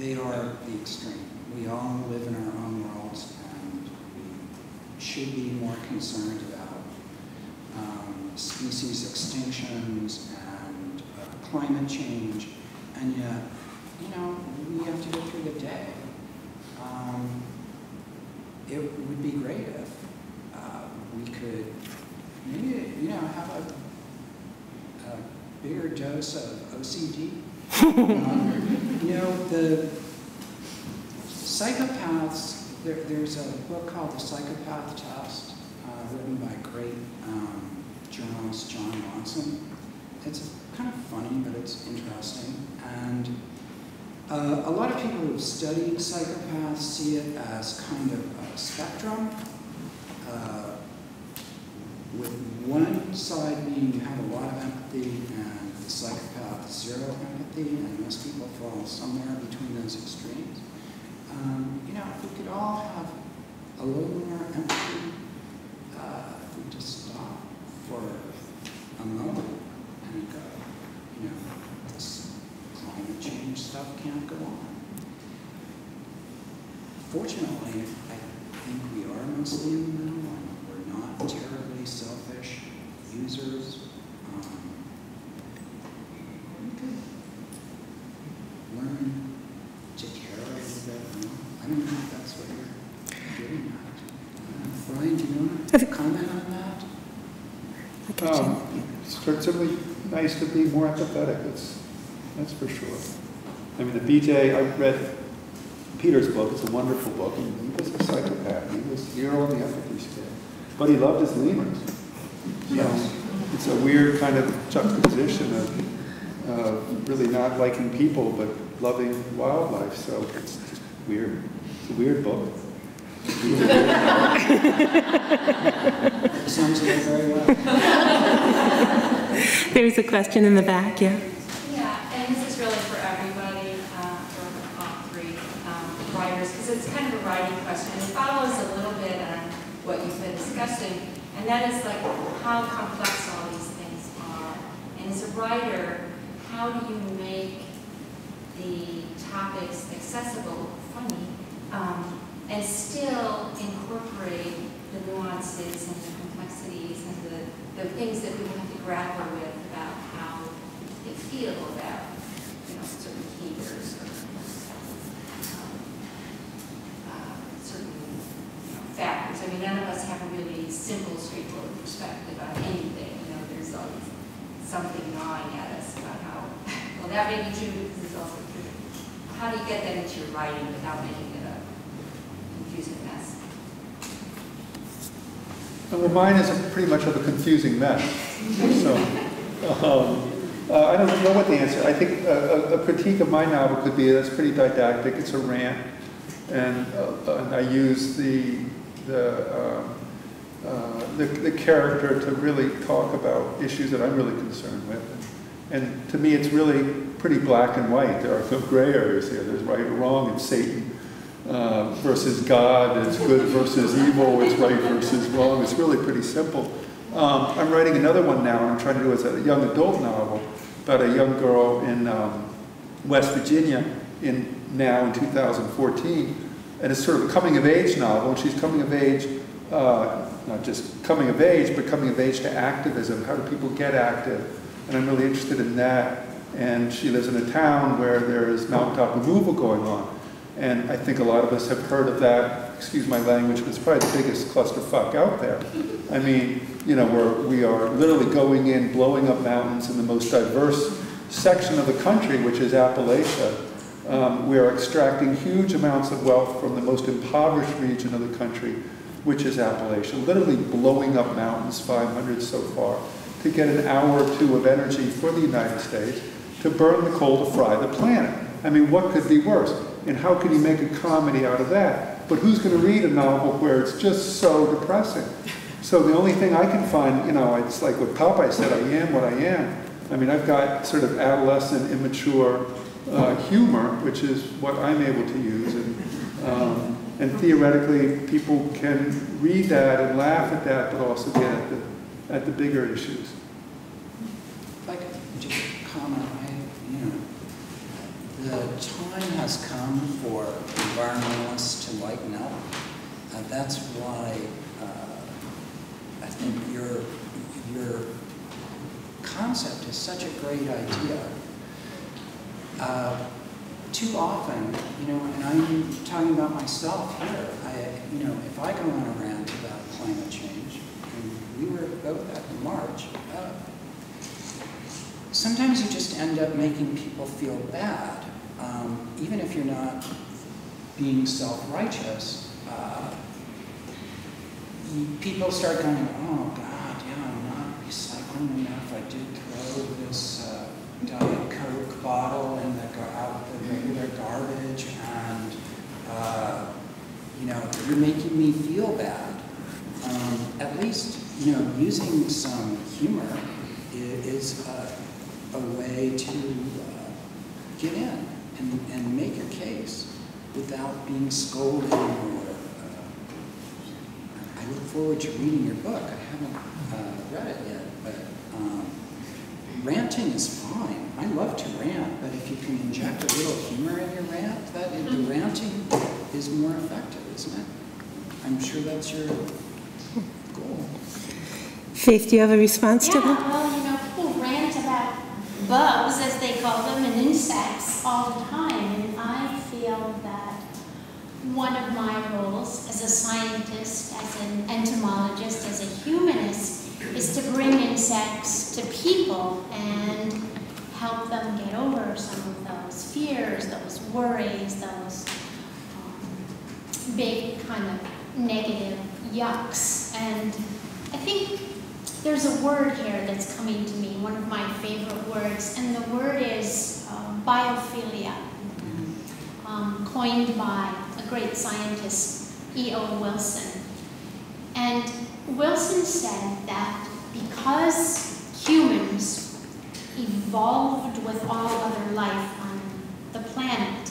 they are the extreme. We all live in our own worlds, and we should be more concerned about species extinctions and climate change, and yet, you know, we have to go through the day. It would be great if we could maybe, you know, have a bigger dose of OCD. You know, the psychopaths, there's a book called The Psychopath Test, written by great journalist John Watson. It's kind of funny, but it's interesting. And a lot of people who've studied psychopaths see it as kind of a spectrum, with one side meaning you have a lot of empathy and the psychopath zero empathy, and most people fall somewhere between those extremes. You know, if we could all have a little more empathy, if we just stop for a moment and go, you know, this climate change stuff can't go on. Fortunately, I think we are mostly in the middle. We're not terribly selfish users. We could learn to care a little bit more. I don't think that's what you're getting at. Brian, do you want to comment on that? It's certainly nice to be more empathetic. That's for sure. I mean, the BJ, I read Peter's book. It's a wonderful book. He was a psychopath. He was zero on the empathy scale. But he loved his lemurs. Yes. It's a weird kind of juxtaposition of really not liking people, but loving wildlife, so it's just weird. It's a weird book. Sounds very well. There's a question in the back, yeah. Yeah, and this is really for everybody, for all three writers, because it's kind of a writing question. It follows a little bit on what you've been discussing, and that is like how complex all these things are. And as a writer, how do you make the topics accessible, funny, and still incorporate the nuances and the complexities and the things that we have to grapple with about how they feel about, you know, certain behaviors or certain, you know, factors. I mean, none of us have a really simple, straightforward perspective on anything. You know, there's always something gnawing at us about how, well, that may be true, but this is also true. How do you get that into your writing without making it a Well, mine is pretty much of a confusing mess. So I don't know what the answer. I think a critique of my novel could be that's pretty didactic. It's a rant, and I use the character to really talk about issues that I'm really concerned with. And to me, it's really pretty black and white. There are no gray areas here. There's right or wrong. It's Satan versus God. It's good versus evil. It's right versus wrong. It's really pretty simple. I'm writing another one now, and I'm trying to do it as a young adult novel about a young girl in West Virginia now in 2014. And it's sort of a coming-of-age novel, and she's coming of age, not just coming of age, but coming of age to activism. How do people get active? And I'm really interested in that. And she lives in a town where there is mountaintop removal going on. And I think a lot of us have heard of that, excuse my language, but it's probably the biggest clusterfuck out there. I mean, you know, we are literally going in, blowing up mountains in the most diverse section of the country, which is Appalachia. We are extracting huge amounts of wealth from the most impoverished region of the country, which is Appalachia, literally blowing up mountains, 500 so far, to get an hour or two of energy for the United States, to burn the coal to fry the planet. I mean, what could be worse? And how can you make a comedy out of that? But who's going to read a novel where it's just so depressing? So the only thing I can find, you know, it's like what Popeye said, I am what I am. I mean, I've got sort of adolescent, immature humor, which is what I'm able to use. And theoretically, people can read that and laugh at that, but also get at the bigger issues. If I could just comment, the time has come for environmentalists to lighten up. That's why I think your concept is such a great idea. Too often, and I'm talking about myself here. If I go on a rant about climate change, and we were about that in March. Sometimes you just end up making people feel bad, even if you're not being self-righteous. People start going, oh God, yeah, I'm not recycling enough. I did throw this Diet Coke bottle in the regular garbage, and you're making me feel bad. At least, using some humor is a way to get in and make your case without being scolded. I look forward to reading your book. I haven't read it yet, but ranting is fine. I love to rant, but if you can inject a little humor in your rant, the ranting is more effective, isn't it? I'm sure that's your goal. Faith, do you have a response to that? Well, people rant about bugs, as they call them, and insects all the time. And I feel that one of my roles as a scientist, as an entomologist, as a humanist, is to bring insects to people and help them get over some of those fears, those worries, those big kind of negative yucks. And I think there's a word here that's coming to me, one of my favorite words, and the word is biophilia, coined by a great scientist, E.O. Wilson. And Wilson said that because humans evolved with all other life on the planet,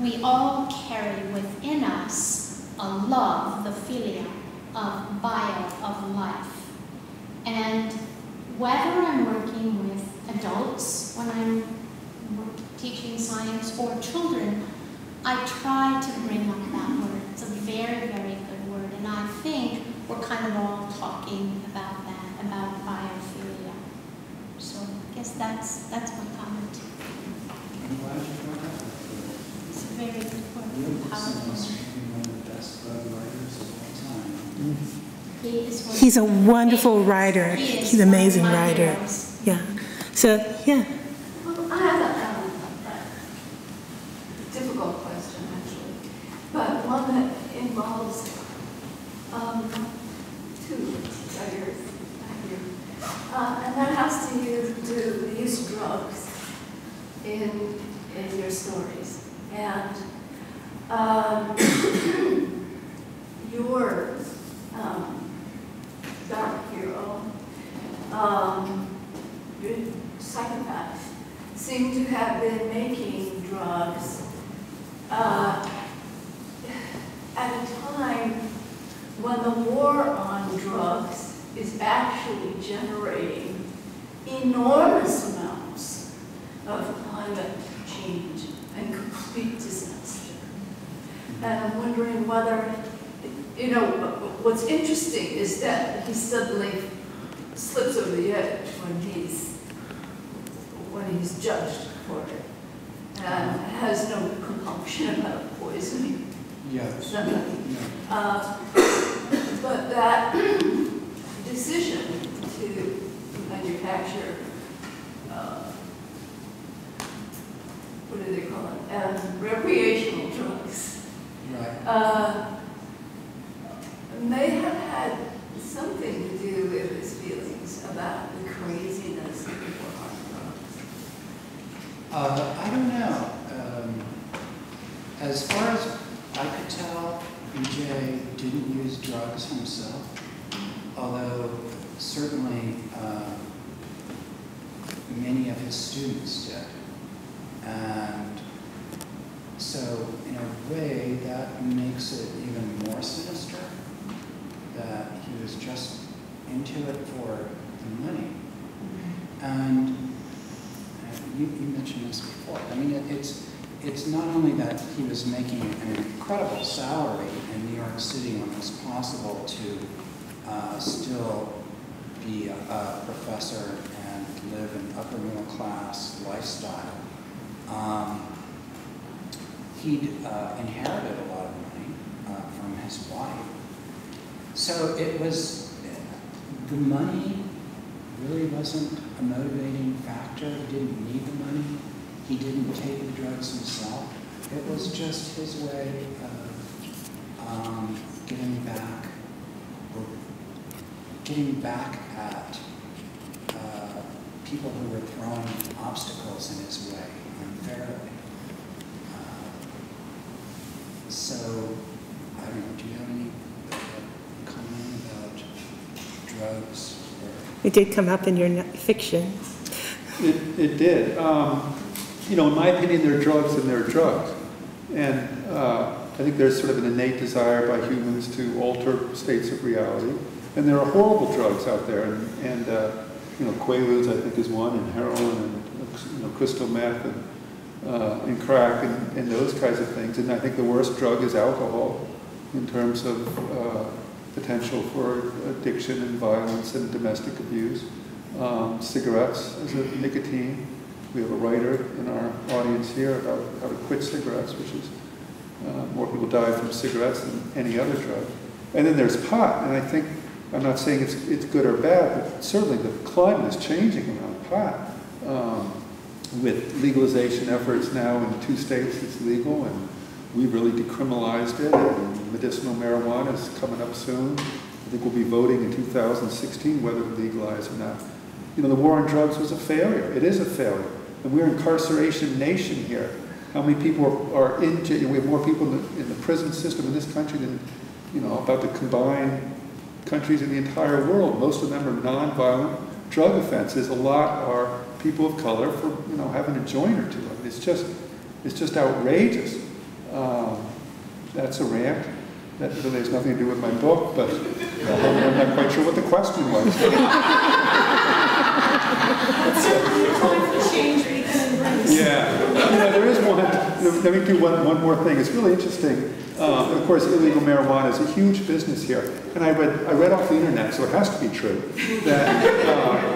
we all carry within us a love, the philia, of bio, of life. And whether I'm working with adults when I'm teaching science or children, I try to bring up that word. It's a very, very good word. And I think we're kind of all talking about that, about biophilia. So I guess that's my comment. I'm glad you brought that up. It's a very good word. One of the best writers of all time. Mm-hmm. He's a wonderful writer. He's an amazing writer. Yeah. So, yeah. Well, I have a difficult question, actually, but one that involves 2 years. Thank you. And that has to use drugs in your stories. And your dark hero, your psychopath, seem to have been making drugs at a time when the war on drugs is actually generating enormous amounts of climate change and complete disaster. And I'm wondering whether, you know, what's interesting is that he suddenly slips over the edge when he's judged for it, and has no compulsion about poisoning. Yes. But that decision to manufacture, what do they call it, recreational drugs, right. May have had something to do with his feelings about the craziness of people on drugs. I don't know. As far as I could tell, BJ didn't use drugs himself, although certainly many of his students did. And so in a way, that makes it even more sinister that he was just into it for the money. And you mentioned this before. I mean, it's not only that he was making an incredible salary in New York City when it was possible to still be a professor and live an upper middle class lifestyle. He'd inherited a lot of money from his wife. So it was, the money really wasn't a motivating factor. He didn't need the money. He didn't take the drugs himself. It was just his way of getting back at people who were throwing obstacles in his way unfairly. So, I don't know, do you have any comment about drugs? It did come up in your fiction. It did. You know, in my opinion, they're drugs and they're drugs. And I think there's sort of an innate desire by humans to alter states of reality. And there are horrible drugs out there. And you know, Quaaludes, I think, is one, and heroin, and you know, crystal meth, and crack, and those kinds of things. And I think the worst drug is alcohol in terms of potential for addiction and violence and domestic abuse. Cigarettes as a nicotine. We have a writer in our audience here about how to quit cigarettes, which is more people die from cigarettes than any other drug. And then there's pot, and I think, I'm not saying it's good or bad, but certainly the climate is changing around pot. With legalization efforts now in 2 states, it's legal, and we really decriminalized it, and medicinal marijuana is coming up soon. I think we'll be voting in 2016 whether to legalize or not. You know, the war on drugs was a failure. It is a failure. And we're an incarceration nation here. How many people are in jail? We have more people in the prison system in this country than, you know, about the combined countries in the entire world. Most of them are nonviolent drug offenses. A lot are people of color for, you know, having a joint or two. I mean, it's just outrageous. That's a rant. That really has nothing to do with my book, but I'm not quite sure what the question was. Yeah, there is one. Let me do one more thing. It's really interesting. Of course, illegal marijuana is a huge business here, and I read off the internet, so it has to be true that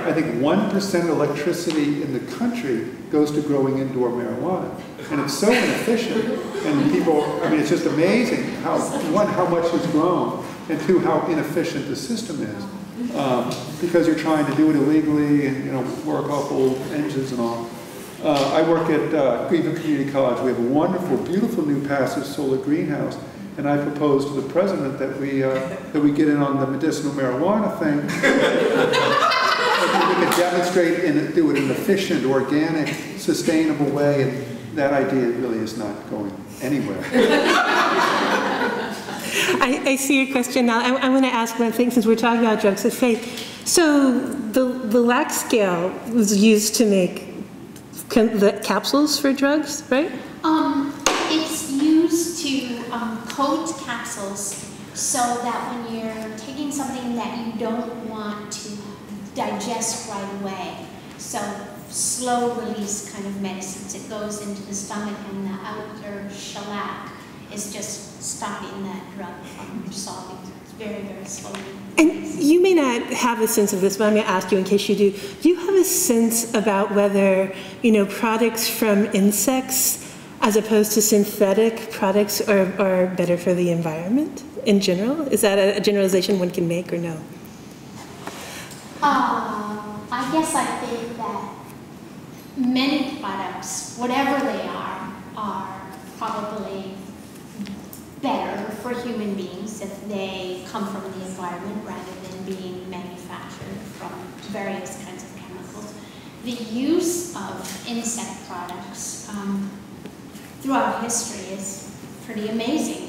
I think 1% of electricity in the country goes to growing indoor marijuana, and it's so inefficient. And people, I mean, it's just amazing how one, how much is grown, and two, how inefficient the system is. Because you're trying to do it illegally and, you know, work off old engines and all. I work at Godiva Community College. We have a wonderful, beautiful new passive solar greenhouse. And I proposed to the president that we get in on the medicinal marijuana thing. We could demonstrate and do it in an efficient, organic, sustainable way. And that idea really is not going anywhere. I see your question now. I want to ask one thing since we're talking about drugs of faith. So the lac scale was used to make the capsules for drugs, right? It's used to coat capsules so that when you're taking something that you don't want to digest right away, so slow release kind of medicines, it goes into the stomach and the outer shellac is just stopping that drug from dissolving. It's very, very slowly. And you may not have a sense of this, but I'm going to ask you in case you do. Do you have a sense about whether, you know, products from insects as opposed to synthetic products are better for the environment in general? Is that a generalization one can make or no? I guess I think that many products, whatever they are probably better for human beings if they come from the environment rather than being manufactured from various kinds of chemicals. The use of insect products throughout history is pretty amazing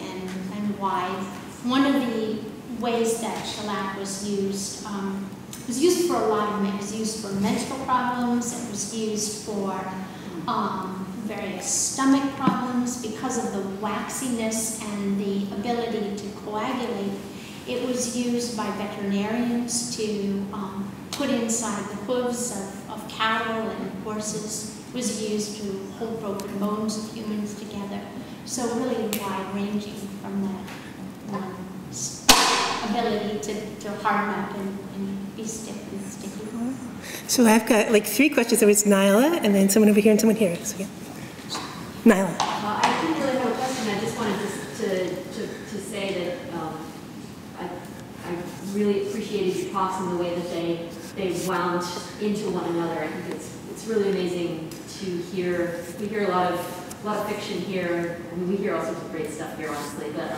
and wide. One of the ways that shellac was used for a lot of men. It was used for menstrual problems, it was used for various stomach problems. Because of the waxiness and the ability to coagulate, it was used by veterinarians to put inside the hooves of cattle and horses. It was used to hold broken bones of humans together. So really wide-ranging from that ability to harden up and be stiff and sticky. So I've got like 3 questions. There was Nyla, and then someone over here, and someone here. So, yeah. Nyla. I didn't really have a question. I just wanted to say that I really appreciated your talks and the way that they wound into one another. I think it's really amazing to hear. We hear a lot of fiction here. I mean, we hear all sorts of great stuff here, honestly, but.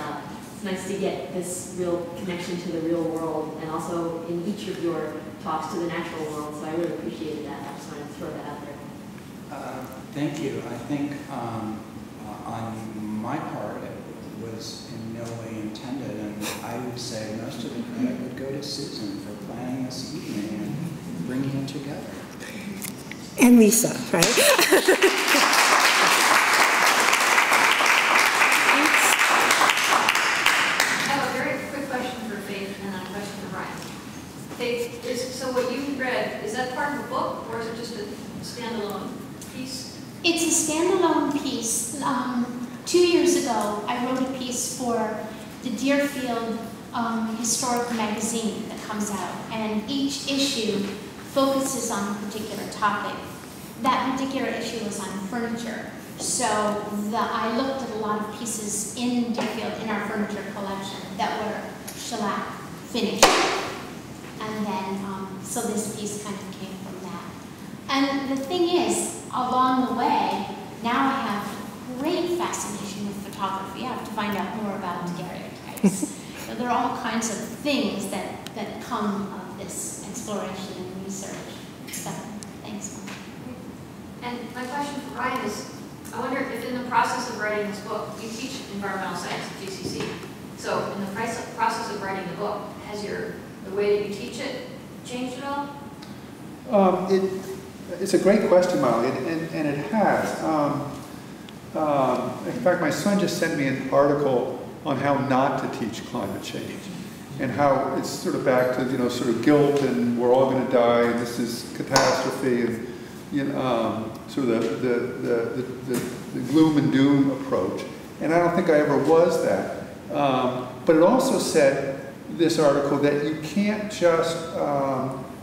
It's nice to get this real connection to the real world, and also in each of your talks to the natural world, so I really appreciated that. I just wanted to throw that out there. Thank you. I think on my part, it was in no way intended, and I would say most of the credit would go to Susan for planning this evening and bringing it together. And Lisa, right? So what you read, is that part of a book, or is it just a standalone piece? It's a standalone piece. 2 years ago, I wrote a piece for the Deerfield Historic magazine that comes out, and each issue focuses on a particular topic. That particular issue was on furniture. So I looked at a lot of pieces in Deerfield, in our furniture collection, that were shellac finished. And then, so this piece kind of came from that. And the thing is, along the way, now I have a great fascination with photography. I have to find out more about daguerreotypes. So there are all kinds of things that come of this exploration and research. So, thanks, Mom. And my question for Ryan is, I wonder if in the process of writing this book, you teach environmental science at GCC. So in the process of writing the book, has the way that you teach it changed at all? It's a great question, Molly, and it has. In fact, my son just sent me an article on how not to teach climate change and how it's sort of back to, you know, sort of guilt and we're all going to die and this is catastrophe and, you know, sort of the gloom and doom approach. And I don't think I ever was that. But it also said, this article, that you can't just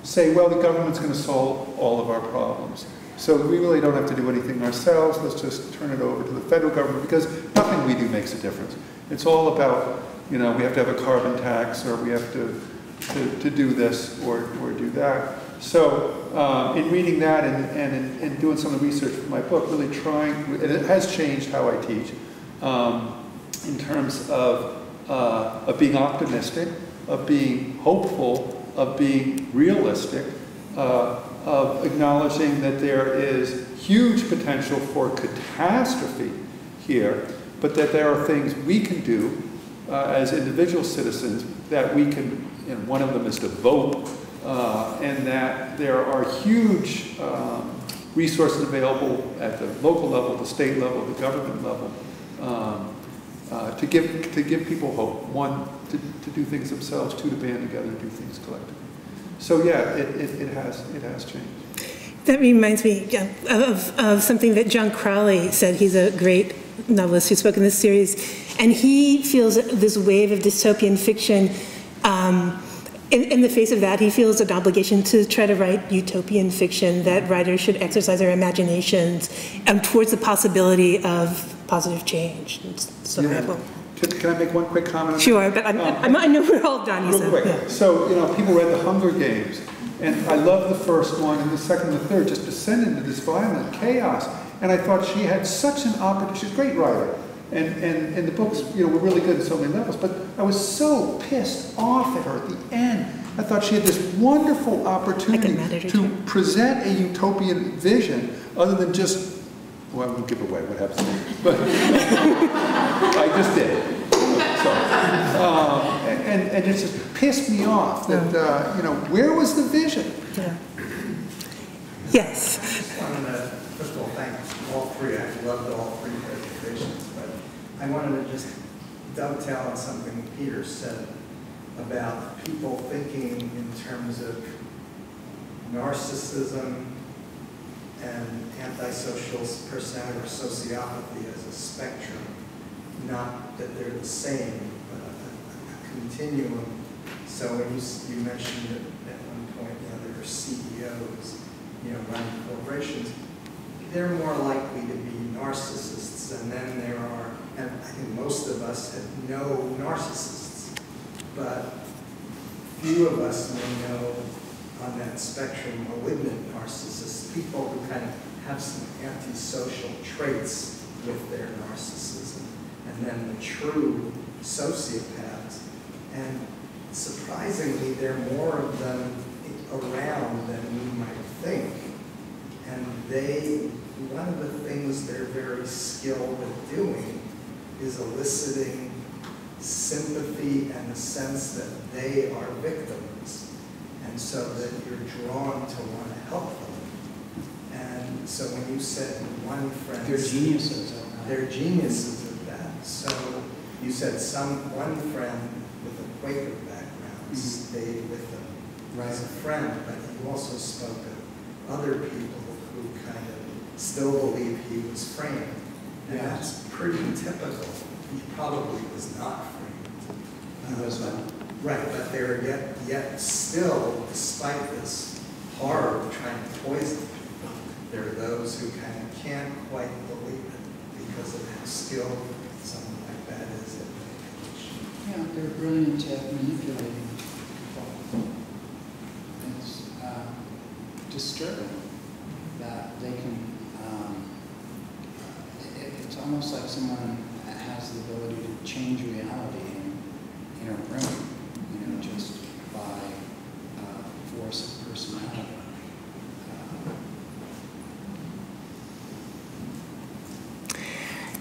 say, well, the government's going to solve all of our problems. So we really don't have to do anything ourselves. Let's just turn it over to the federal government, because nothing we do makes a difference. It's all about, you know, we have to have a carbon tax, or we have to do this or do that. So in reading that and in doing some of the research for my book, really trying, and it has changed how I teach. in terms of being optimistic, of being hopeful, of being realistic, of acknowledging that there is huge potential for catastrophe here, but that there are things we can do as individual citizens that we can, and one of them is to vote, and that there are huge resources available at the local level, the state level, the government level, to give people hope. One, to do things themselves. Two, to band together and do things collectively. So yeah, it has changed. That reminds me of something that John Crowley said. He's a great novelist who spoke in this series, and he feels this wave of dystopian fiction. In the face of that, he feels an obligation to try to write utopian fiction, that writers should exercise their imaginations towards the possibility of positive change. So yeah. Can I make one quick comment? Sure, but I know we're all done. Real quick. Yeah. So, you know, people read The Hunger Games, and I love the first one, and the second and the third just descend into this violent chaos. And I thought she had such an opportunity. She's a great writer. And the books, you know, were really good in so many levels, but I was so pissed off at her at the end. I thought she had this wonderful opportunity to present a utopian vision, other than just, well, I won't give away what happens, but I just did. So, and it just pissed me off that, you know, where was the vision? Yeah. Yes. First of all, thanks, all three. I loved all three presentations. I wanted to just dovetail on something Peter said about people thinking in terms of narcissism and antisocial personality or sociopathy as a spectrum, not that they're the same, but a continuum. So when you mentioned that at one point, you know, there are CEOs, you know, running corporations, they're more likely to be narcissists, and then there are, and I think most of us have no narcissists, but few of us may know on that spectrum malignant narcissists, people who kind of have some antisocial traits with their narcissism, and then the true sociopaths. And surprisingly, there are more of them around than we might think. And they, one of the things they're very skilled at doing is eliciting sympathy and the sense that they are victims, and so that you're drawn to want to help them. And so when you said one friend, they're geniuses at that. They're geniuses at that. So you said one friend with a Quaker background stayed with them as a friend, but you also spoke of other people who kind of still believe he was framed. And that's pretty typical. He probably was not framed. He was not. Right, but they were yet still, despite this horror of trying to poison people, there are those who kind of can't quite believe it because of how skilled someone like that is at their age. Yeah, they're brilliant at manipulating people. It's disturbing that they can. It's almost like someone has the ability to change reality in a room, you know, just by force of personality.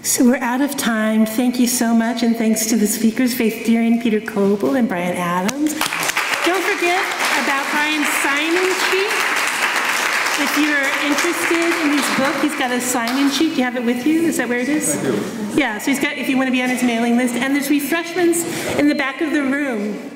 So we're out of time. Thank you so much, and thanks to the speakers, Faith Deering, Peter Kobel, and Brian Adams. Don't forget about Brian's signing sheet. If you're interested in his book, he's got a sign-in sheet. Do you have it with you? Is that where it is? I do. Yeah, so he's got, if you want to be on his mailing list. And there's refreshments in the back of the room.